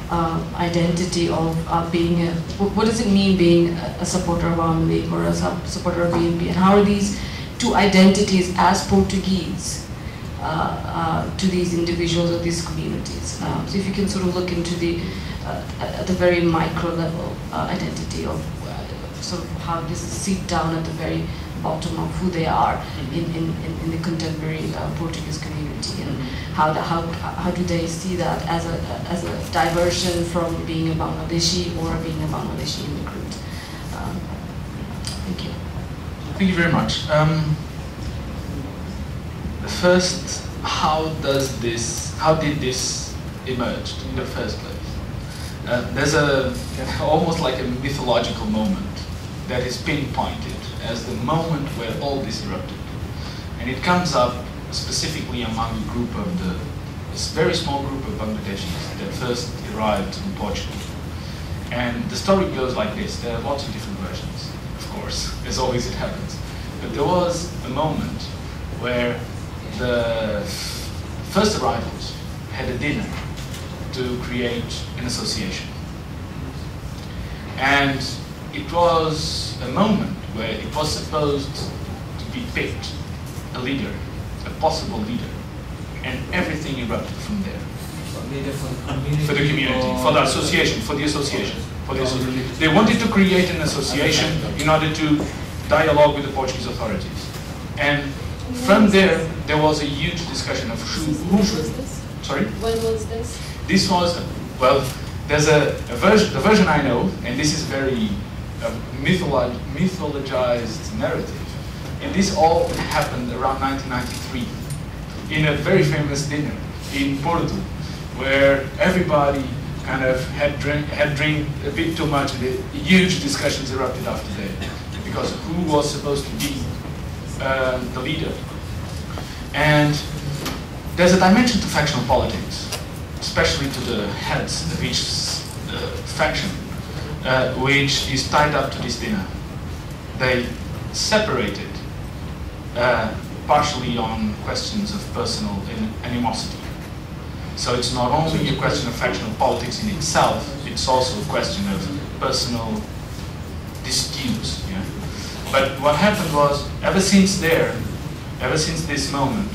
identity of being, what does it mean being a supporter of Awami League or a supporter of BNP, and how are these two identities as Portuguese to these individuals or these communities? So if you can sort of look into the, at the very micro level, identity of sort of how this is seeped down at the very bottom of who they are in the contemporary Portuguese community, and how do they see that as a diversion from being a Bangladeshi or being a Bangladeshi immigrant? Thank you. Thank you very much. First, how did this emerge in the first place? There's a almost like a mythological moment that is pinpointed as the moment where all this erupted. And it comes up specifically among a group of this very small group of Bangladeshis that first arrived in Portugal. And the story goes like this. There are lots of different versions, of course, as always it happens. But there was a moment where the first arrivals had a dinner to create an association. And it was a moment where it was supposed to be picked a leader, a possible leader, and everything erupted from there. For the community, for the association, for the association, for the association. They wanted to create an association in order to dialogue with the Portuguese authorities. And from there, there was a huge discussion of who should. Sorry? When was this? This was, well, there's a version I know, and this is very mythologized narrative, and this all happened around 1993 in a very famous dinner in Porto, where everybody kind of had drink a bit too much, and huge discussions erupted after that because who was supposed to be the leader. And there's a dimension to factional politics, especially to the heads of each faction, which is tied up to this dinner. They separated partially on questions of personal animosity. So it's not only a question of factional politics in itself, it's also a question of personal disputes. Yeah? But what happened was, ever since this moment,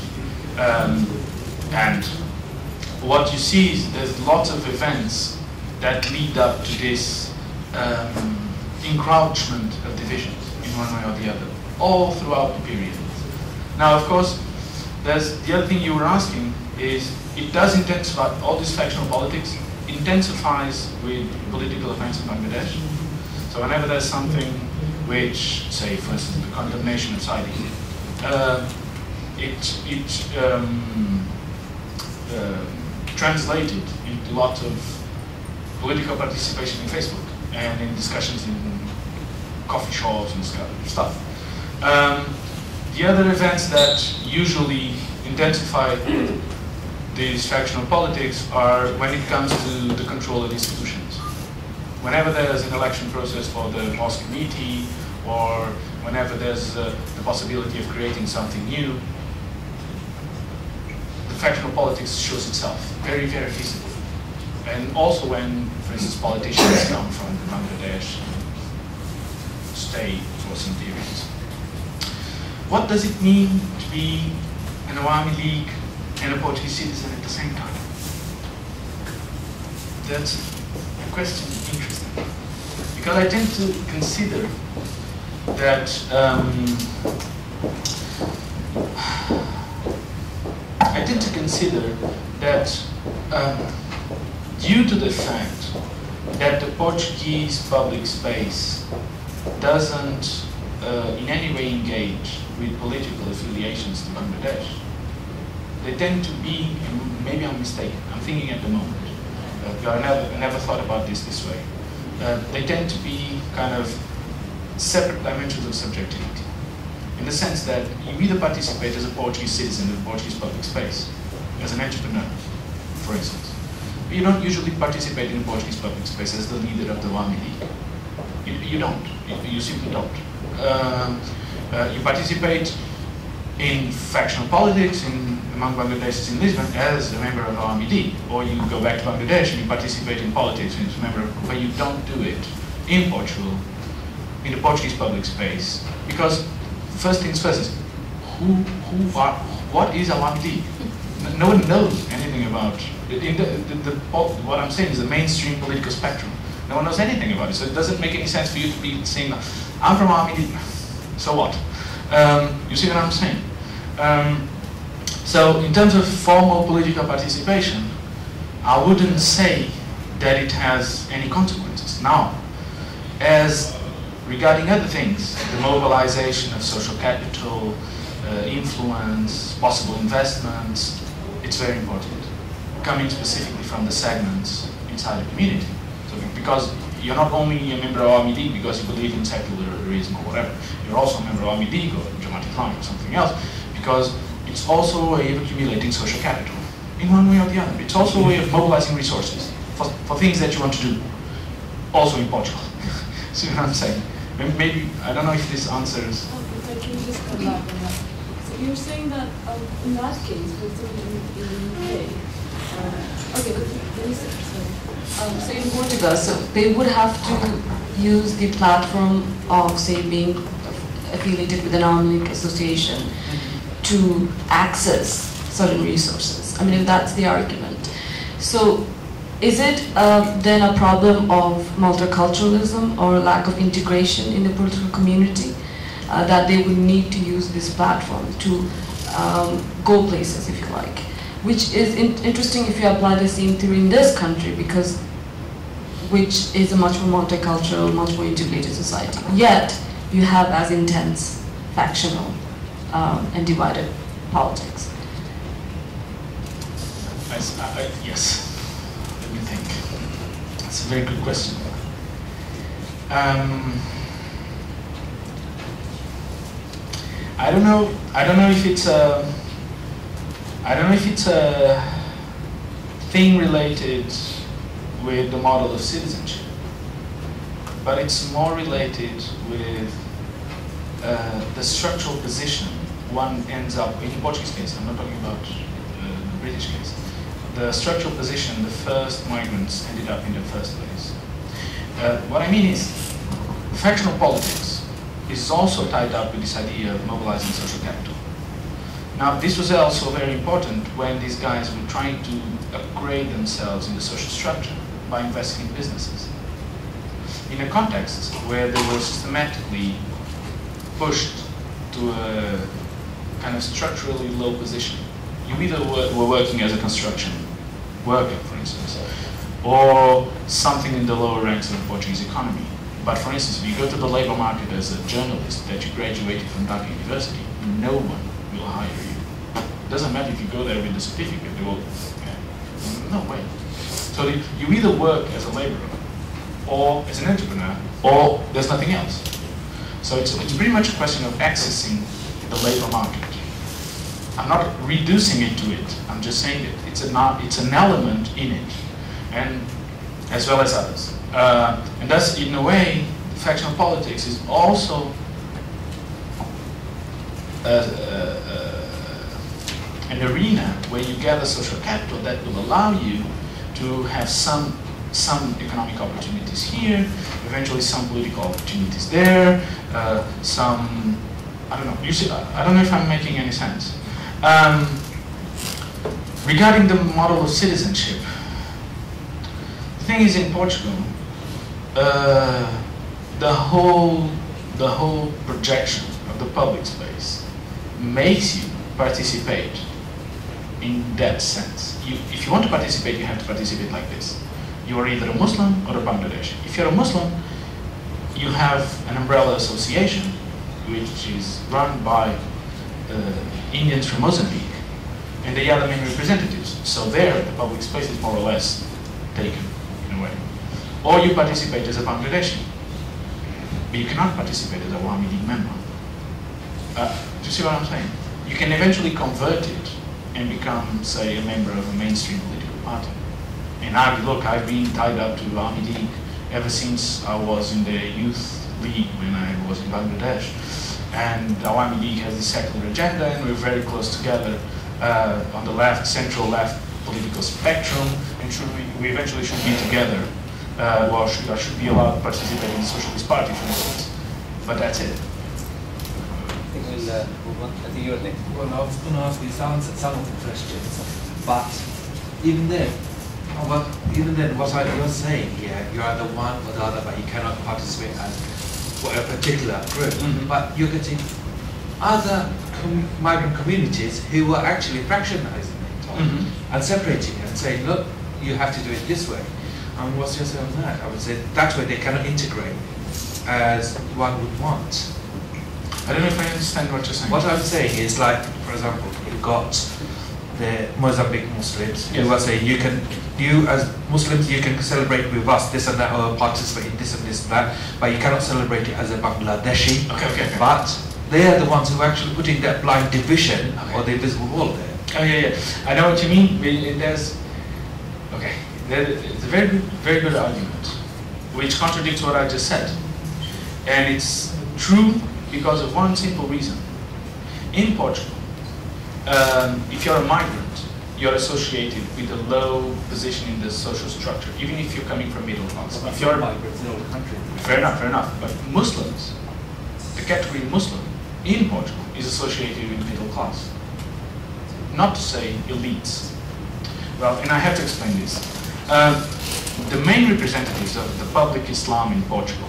and what you see is there's lots of events that lead up to this encroachment of divisions in one way or the other, all throughout the period. Now, of course, there's the other thing you were asking is it does intensify, all this factional politics intensifies with political events in Bangladesh. So whenever there's something which, say, for instance, the condemnation of Sayeedi, it translated into lots of political participation in Facebook and in discussions in coffee shops and stuff. The other events that usually intensify these factional politics are when it comes to the control of institutions. Whenever there's an election process for the mosque committee, or whenever there's the possibility of creating something new, the factional politics shows itself very, very visibly. And also when, for instance, politicians come from Bangladesh state for some theories. What does it mean to be an Awami League and a Portuguese citizen at the same time? That's a question interesting. Because I tend to consider that due to the fact that the Portuguese public space doesn't in any way engage with political affiliations to Bangladesh, they tend to be, and maybe I'm mistaken, I'm thinking at the moment, I never thought about this way, they tend to be kind of separate dimensions of subjectivity, in the sense that you either participate as a Portuguese citizen in the Portuguese public space, as an entrepreneur, for instance, You don't usually participate in Portuguese public space as the leader of the Awami League. You don't. You simply don't. You participate in factional politics among Bangladeshis in Lisbon as a member of Awami League, or you go back to Bangladesh and you participate in politics as a member, but you don't do it in Portugal, in the Portuguese public space, because first things first is what is Awami League? No one knows anything about it. What I'm saying is the mainstream political spectrum. No one knows anything about it, so it doesn't make any sense for you to be saying, "I'm from Awami League." So what? You see what I'm saying? So in terms of formal political participation, I wouldn't say that it has any consequences. Now, as regarding other things, the mobilization of social capital, influence, possible investments, it's very important, coming specifically from the segments inside the community. So because you're not only a member of Awami League because you believe in secularism or whatever, you're also a member of Awami League or Jamaat-Islamic or something else, because it's also a way of accumulating social capital, in one way or the other. It's also a way of mobilizing resources for things that you want to do, also in Portugal. See what I'm saying? Maybe, I don't know if this answers. Okay, can you just come back on that? So you're saying that in that case, for example, in the UK, okay, but there is, so in Portugal, so they would have to use the platform of, say, being affiliated with an Awami League association to access certain resources. I mean, if that's the argument. So is it then a problem of multiculturalism or lack of integration in the political community that they would need to use this platform to go places, if you like? Which is interesting if you apply the same theory in this country, because which is a much more multicultural, much more integrated society. Yet, you have as intense factional and divided politics. Yes, let me think. That's a very good question. I don't know. I don't know if it's a. I don't know if it's a thing related with the model of citizenship, but it's more related with the structural position one ends up, in the Portuguese case, I'm not talking about the British case, the structural position the first migrants ended up in the first place. What I mean is, factional politics is also tied up with this idea of mobilizing social capital. Now, this was also very important when these guys were trying to upgrade themselves in the social structure by investing in businesses, in a context where they were systematically pushed to a kind of structurally low position. You either were working as a construction worker, for instance, or something in the lower ranks of the Portuguese economy. But for instance, if you go to the labor market as a journalist that you graduated from Dhaka University, no one will hire you. It doesn't matter if you go there with a certificate, they will, no way. So you either work as a laborer, or as an entrepreneur, or there's nothing else. So it's pretty much a question of accessing the labor market. I'm not reducing it to it, I'm just saying that it's an element in it, and as well as others. And thus, in a way, factional politics is also an arena where you gather social capital that will allow you to have some economic opportunities here, eventually some political opportunities there, some, I don't know, you see, I don't know if I'm making any sense. Regarding the model of citizenship, the thing is, in Portugal, the whole projection of the public space makes you participate in that sense. If you want to participate, you have to participate like this. You are either a Muslim or a Bangladeshi. If you're a Muslim, you have an umbrella association which is run by Indians from Mozambique, and they are the main representatives. So there, the public space is more or less taken, in a way. Or you participate as a Bangladeshi, but you cannot participate as a Awami League member. Do you see what I'm saying? You can eventually convert it and become, say, a member of a mainstream political party. And I've been tied up to Awami League ever since I was in the youth league when I was in Bangladesh. And Awami League has a secular agenda, and we're very close together on the left, central left political spectrum. And we eventually should be together. I should be allowed to participate in the Socialist Party, for instance. But that's it. I think we'll move on. I think you're next. Well, I was going to ask you some of the questions, but even then, what you're saying here, you are the one or the other, but you cannot participate for a particular group. Mm-hmm. But you're getting other migrant communities who were actually fractionizing it and separating it and saying, look, you have to do it this way. And what's your say on that? I would say that way they cannot integrate as one would want. I don't know if I understand what you're saying. What I'm saying is, like, for example, you've got the Mozambique Muslims who are saying, you as Muslims, you can celebrate with us this and that, or participate in this and this and that, but you cannot celebrate it as a Bangladeshi. Okay. But they are the ones who are actually putting that blind division or the invisible wall there. Oh yeah. I know what you mean. It's a very good argument, which contradicts what I just said. And it's true because of one simple reason. In Portugal, if you're a migrant, you're associated with a low position in the social structure, even if you're coming from middle class. If you're a migrant in all the country. Fair enough. But Muslims, the category Muslim in Portugal is associated with middle class. Not to say elites. Well, and I have to explain this. The main representatives of the public Islam in Portugal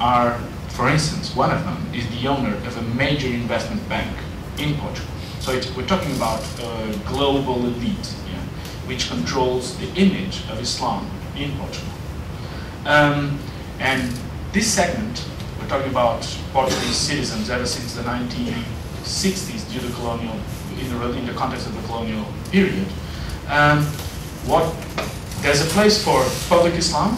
are, for instance, one of them is the owner of a major investment bank in Portugal. So we're talking about a global elite, which controls the image of Islam in Portugal. And this segment, we're talking about Portuguese citizens ever since the 1960s, in the context of the colonial period. There's a place for public Islam,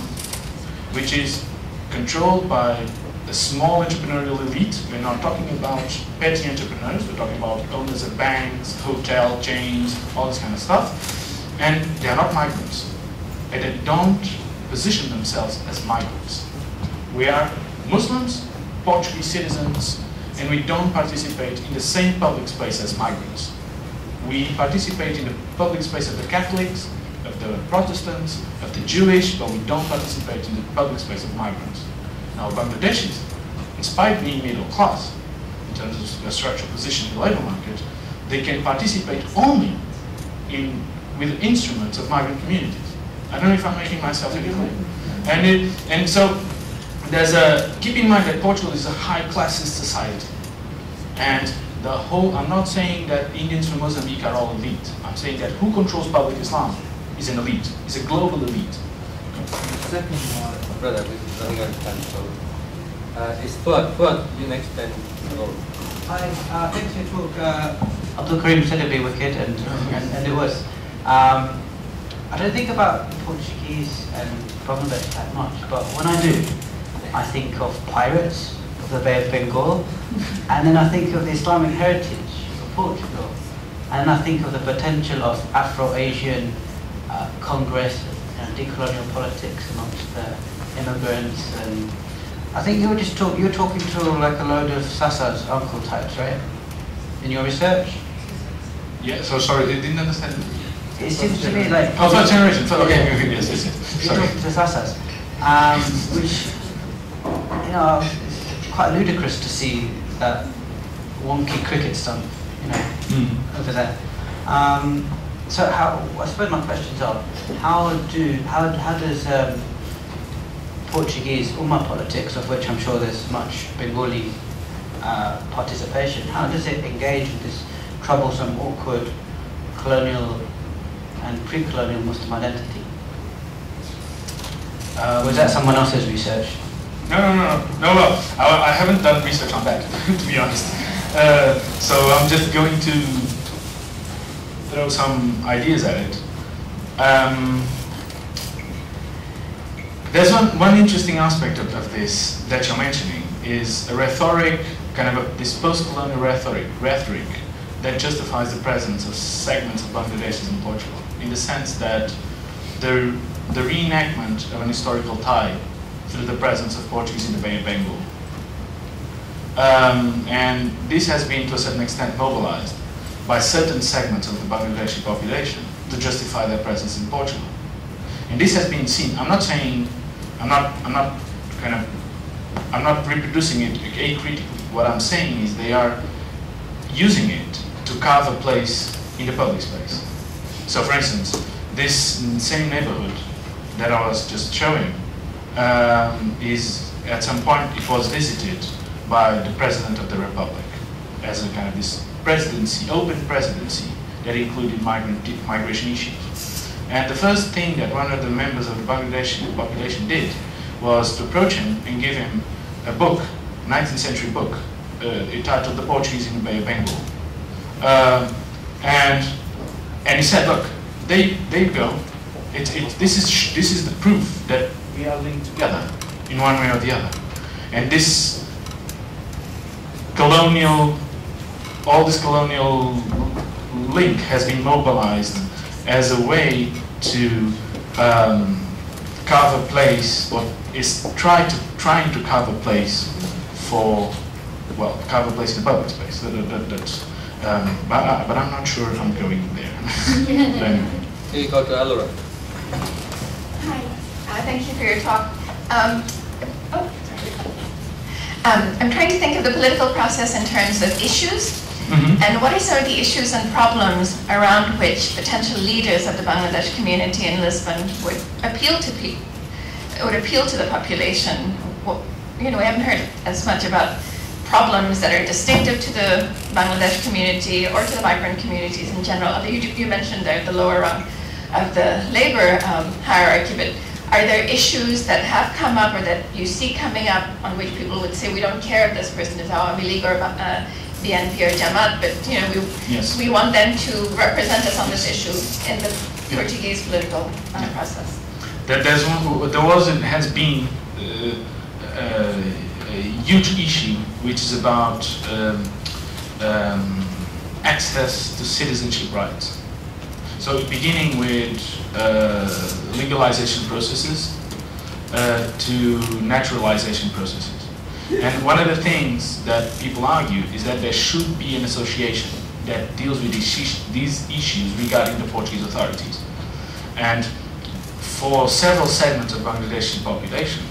which is controlled by the small entrepreneurial elite. We're not talking about petty entrepreneurs. We're talking about owners of banks, hotel chains, all this kind of stuff. And they're not migrants. And they don't position themselves as migrants. We are Muslims, Portuguese citizens, and we don't participate in the same public space as migrants. We participate in the public space of the Catholics, of the Protestants, of the Jewish, but we don't participate in the public space of migrants. Now, Bangladeshis, despite being middle class, in terms of their structural position in the labor market, they can participate only with instruments of migrant communities. I don't know if I'm making myself clear. And so, keep in mind that Portugal is a high-classist society. And I'm not saying that Indians from Mozambique are all elite. I'm saying that who controls public Islam is an elite. It's a global elite. Brother, it's Fuad, you next time. Hi, thanks for your talk. Abdul Karim said a bit with it, and it was. I don't think about Portuguese and Bangladesh that much, but when I do, I think of pirates of the Bay of Bengal, and then I think of the Islamic heritage of Portugal, and I think of the potential of Afro-Asian Congress and decolonial politics amongst the immigrants, and I think you're talking to like a load of Sasa's uncle types, right? In your research? Yeah, so sorry, they didn't understand. It seems to me like... Oh, first generation, okay, yes. You're talking to Sasa's, which, it's quite ludicrous to see that wonky cricket stump, over there. So I suppose my questions are: how does Portuguese Umma politics, of which I'm sure there's much Bengali participation, how does it engage with this troublesome, awkward, colonial and pre-colonial Muslim identity? Was that someone else's research? No. I haven't done research on that, to be honest. So I'm just going to throw some ideas at it. There's one interesting aspect of this that you're mentioning is a rhetoric, this post-colonial rhetoric that justifies the presence of segments of Bangladeshis in Portugal, in the sense that the the reenactment of an historical tie through the presence of Portuguese in the Bay of Bengal. And this has been, to a certain extent, mobilized by certain segments of the Bangladeshi population to justify their presence in Portugal. And this has been seen. I'm not saying, I'm not reproducing it acritically. What I'm saying is they are using it to carve a place in the public space. So for instance, this same neighborhood that I was just showing is, at some point, it was visited by the President of the Republic as a kind of this presidency, open presidency, that included migration issues. And the first thing that one of the members of the Bangladeshi population did was to approach him and give him a book, 19th century book, entitled The Portuguese in the Bay of Bengal. And he said, look, there you go. This is the proof that we are linked together in one way or the other. And this colonial, all this colonial link has been mobilized as a way to carve a place, or is trying to carve a place for, well, carve a place in the public space. But I'm not sure if I'm going there. Here you go to Alora. Hi, thank you for your talk. I'm trying to think of the political process in terms of issues, and what are some of the issues and problems around which potential leaders of the Bangladesh community in Lisbon would appeal to people, would appeal to the population? Well, you know, we haven't heard as much about problems that are distinctive to the Bangladesh community or to the migrant communities in general. Although you mentioned there the lower rung of the labor hierarchy, but are there issues that have come up or that you see coming up on which people would say, we don't care if this person is Awami League or BNP or Jamaat, but you know, we want them to represent us on this issue in the Portuguese political process? There has been a huge issue which is about access to citizenship rights. So beginning with legalization processes to naturalization processes. And one of the things that people argue is that there should be an association that deals with these issues regarding the Portuguese authorities. And for several segments of Bangladeshi population,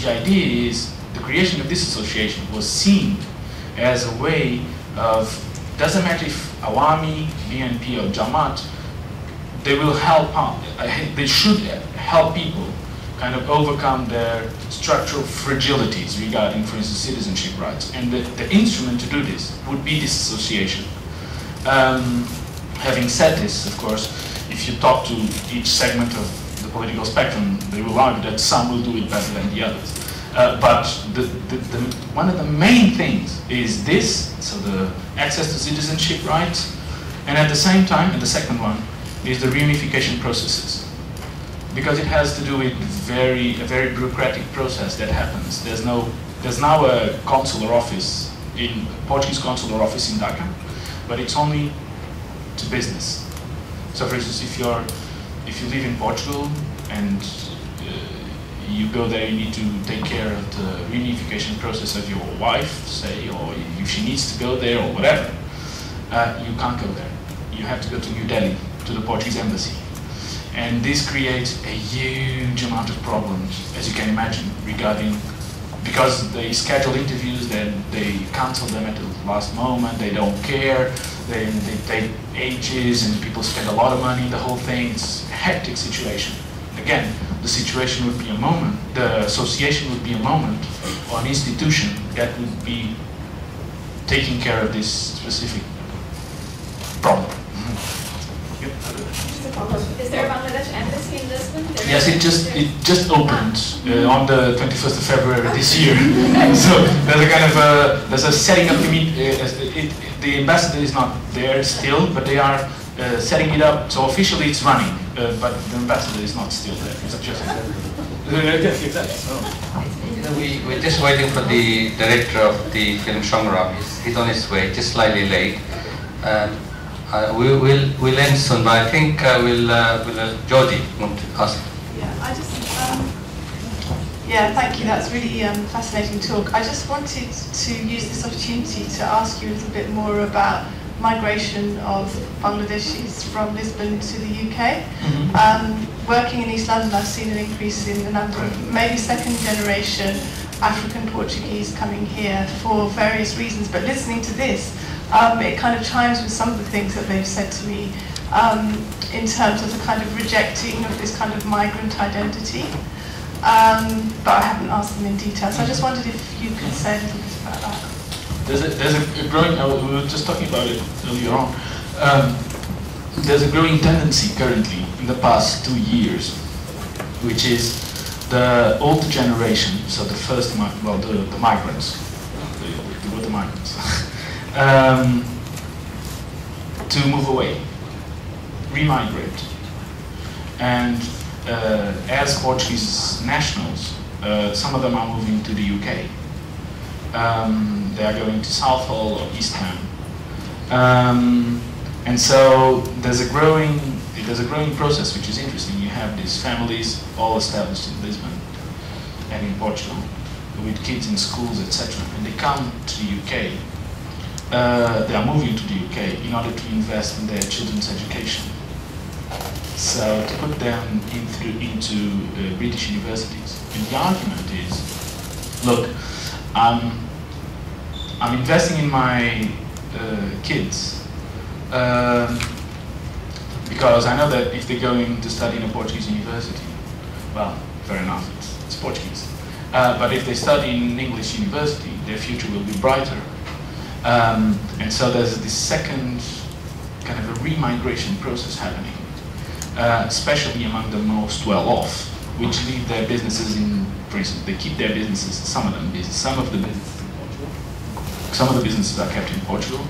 the idea is the creation of this association was seen as a way of, doesn't matter if Awami, BNP or Jamaat, they will help out, they should help people kind of overcome their structural fragilities regarding, for instance, citizenship rights. And the instrument to do this would be this association. Having said this, of course, if you talk to each segment of the political spectrum, they will argue that some will do it better than the others. But one of the main things is this, so the access to citizenship rights, and at the same time, and the second one, is the reunification processes. Because it has to do with a very bureaucratic process that happens. There's now a consular office, Portuguese consular office in Dhaka, but it's only to business. So for instance, if you live in Portugal and you go there, you need to take care of the reunification process of your wife, say, or if she needs to go there or whatever, you can't go there. You have to go to New Delhi, to the Portuguese embassy. And this creates a huge amount of problems, as you can imagine, regarding, because they schedule interviews, then they cancel them at the last moment, they don't care, they take ages, and people spend a lot of money, the whole thing, it's a hectic situation. Again, the situation would be a moment, the association would be a moment, or an institution that would be taking care of this specific problem. Mm-hmm. Yep. Is there a Bangladesh embassy in Lisbon? Yes, it just opened on the 21st of February this year. So there's a kind of there's a setting up. The ambassador is not there still, but they are setting it up. So officially it's running. But the ambassador is not still there. It's just We're just waiting for the director of the film Shongram. He's on his way, just slightly late. We'll end soon, but I think Jodie want to ask. Yeah, I just thank you. That's really fascinating talk. I just wanted to use this opportunity to ask you a little bit more about migration of Bangladeshis from Lisbon to the UK. Mm-hmm. Working in East London, I've seen an increase in the number of maybe second generation African Portuguese coming here for various reasons, but listening to this, it kind of chimes with some of the things that they've said to me in terms of the kind of rejecting of this kind of migrant identity, but I haven't asked them in detail, so I just wondered if you could say a little bit about that. There's a growing, we were just talking about it earlier on, there's a growing tendency currently in the past 2 years, which is the older generation, so the first, well, the migrants, they were the migrants, to move away, remigrate. And as Portuguese nationals, some of them are moving to the UK. They are going to Southall or East Ham, and so there's a growing process which is interesting. You have these families all established in Lisbon and in Portugal with kids in schools, etc. And they come to the UK. They are moving to the UK in order to invest in their children's education. So to put them into British universities. And the argument is, look. I'm investing in my kids because I know that if they're going to study in a Portuguese university, well, fair enough, it's Portuguese. But if they study in an English university, their future will be brighter. And so there's this second kind of a remigration process happening, especially among the most well-off, which leave their businesses in, for instance, they keep their businesses, some of the businesses are kept in Portugal,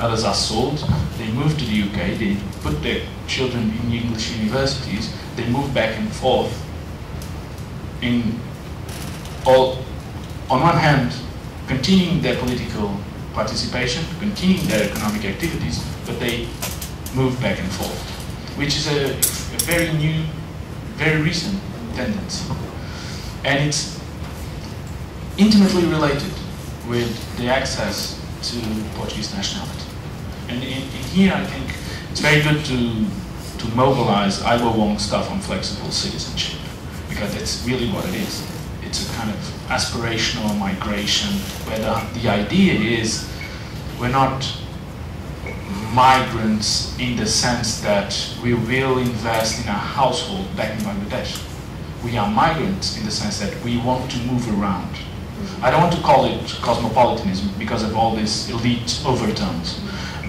others are sold, they move to the UK, they put their children in English universities, they move back and forth. On one hand, continuing their political participation, continuing their economic activities, but they move back and forth, which is a very new, very recent tendency. And it's intimately related with the access to Portuguese nationality. And in here, I think it's very good to mobilize Ivo Wong's stuff on flexible citizenship, because that's really what it is. It's a kind of aspirational migration where the idea is we're not migrants in the sense that we will invest in a household back in Bangladesh. We are migrants in the sense that we want to move around. I don't want to call it cosmopolitanism because of all these elite overtones,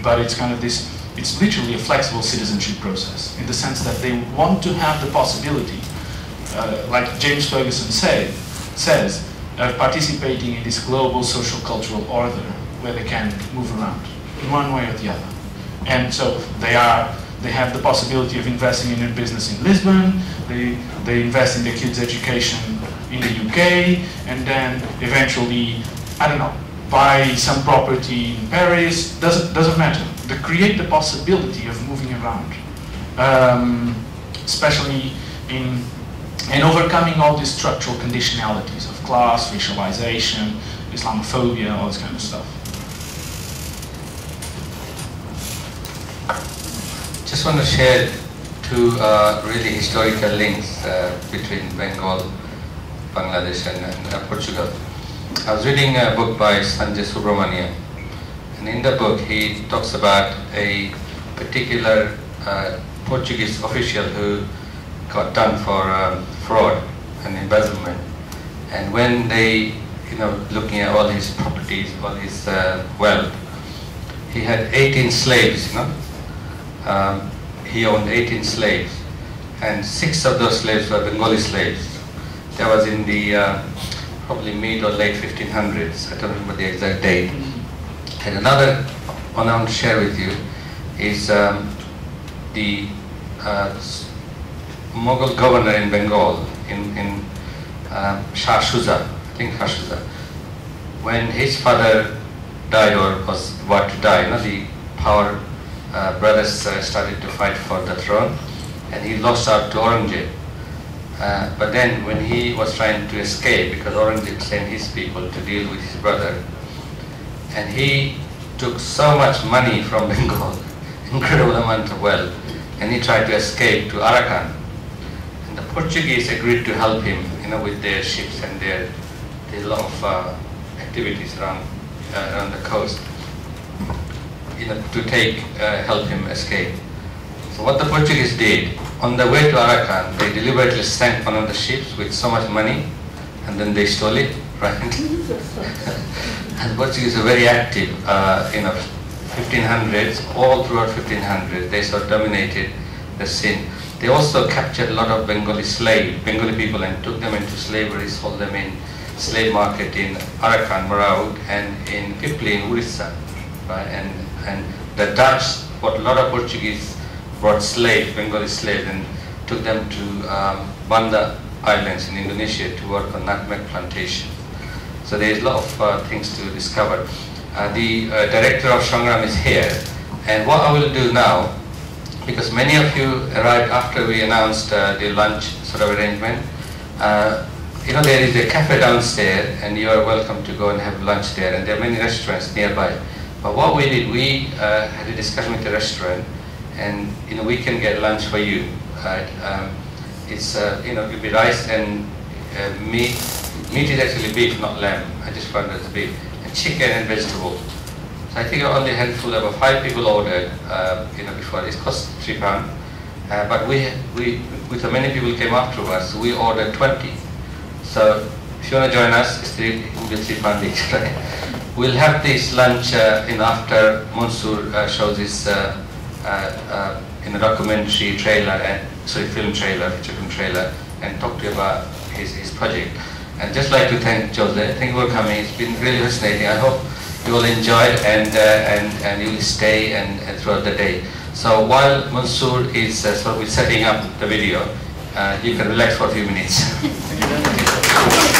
but it's kind of this, it's literally a flexible citizenship process in the sense that they want to have the possibility, like James Ferguson says, of participating in this global social cultural order where they can move around in one way or the other. And so they have the possibility of investing in a business in Lisbon, they invest in their kids' education in the UK, and then eventually, I don't know, buy some property in Paris, doesn't matter. They create the possibility of moving around, especially in and overcoming all these structural conditionalities of class, racialization, Islamophobia, all this kind of stuff. Just want to share two really historical links between Bengal, Bangladesh, and Portugal. I was reading a book by Sanjay Subramanian, and in the book he talks about a particular Portuguese official who got done for fraud and embezzlement. And when they, looking at all his properties, all his wealth, he had 18 slaves, he owned 18 slaves, and 6 of those slaves were Bengali slaves. That was in the probably mid or late 1500s. I don't remember the exact date. Mm-hmm. And another one I want to share with you is the Mughal governor in Bengal, in Shah Shuja, I think Shah Shuja. When his father died or was about to die, the power brothers started to fight for the throne, and he lost out to Aurangzeb. But then when he was trying to escape, because Aurangzeb sent his people to deal with his brother, and he took so much money from Bengal, incredible amount of wealth, and he tried to escape to Arakan. And the Portuguese agreed to help him, with their ships and their lot of activities around the coast, to help him escape. So what the Portuguese did, on the way to Arakan, they deliberately sank one of the ships with so much money, and then they stole it, right? And Portuguese were very active, 1500s, all throughout 1500s, they sort of dominated the scene. They also captured a lot of Bengali people, and took them into slavery, sold them in slave market in Arakan, Maraud, and in Pipli, in Orissa, right? And the Dutch, what a lot of Portuguese brought Bengali slaves, and took them to Banda Islands in Indonesia to work on nutmeg plantation. So there's a lot of things to discover. The director of Shangram is here, and what I will do now, because many of you arrived after we announced the lunch sort of arrangement, there is a cafe downstairs, and you are welcome to go and have lunch there, and there are many restaurants nearby. But what we did, we had a discussion with the restaurant, and we can get lunch for you. Right? It's it'll be rice and meat. Meat is actually beef, not lamb. I just found it's beef, and chicken and vegetable. So I think only a handful, about 5 people ordered. Before it cost £3, but with so many people came after us, we ordered 20. So if you want to join us, it will be £3 each. Right? We'll have this lunch after Mansoor shows his. In a documentary trailer, feature film trailer, and talk to you about his project. And just like to thank Joseph. Thank you for coming. It's been really fascinating. I hope you all enjoyed, and you'll stay and throughout the day. So while Mansoor is sort of setting up the video, you can relax for a few minutes.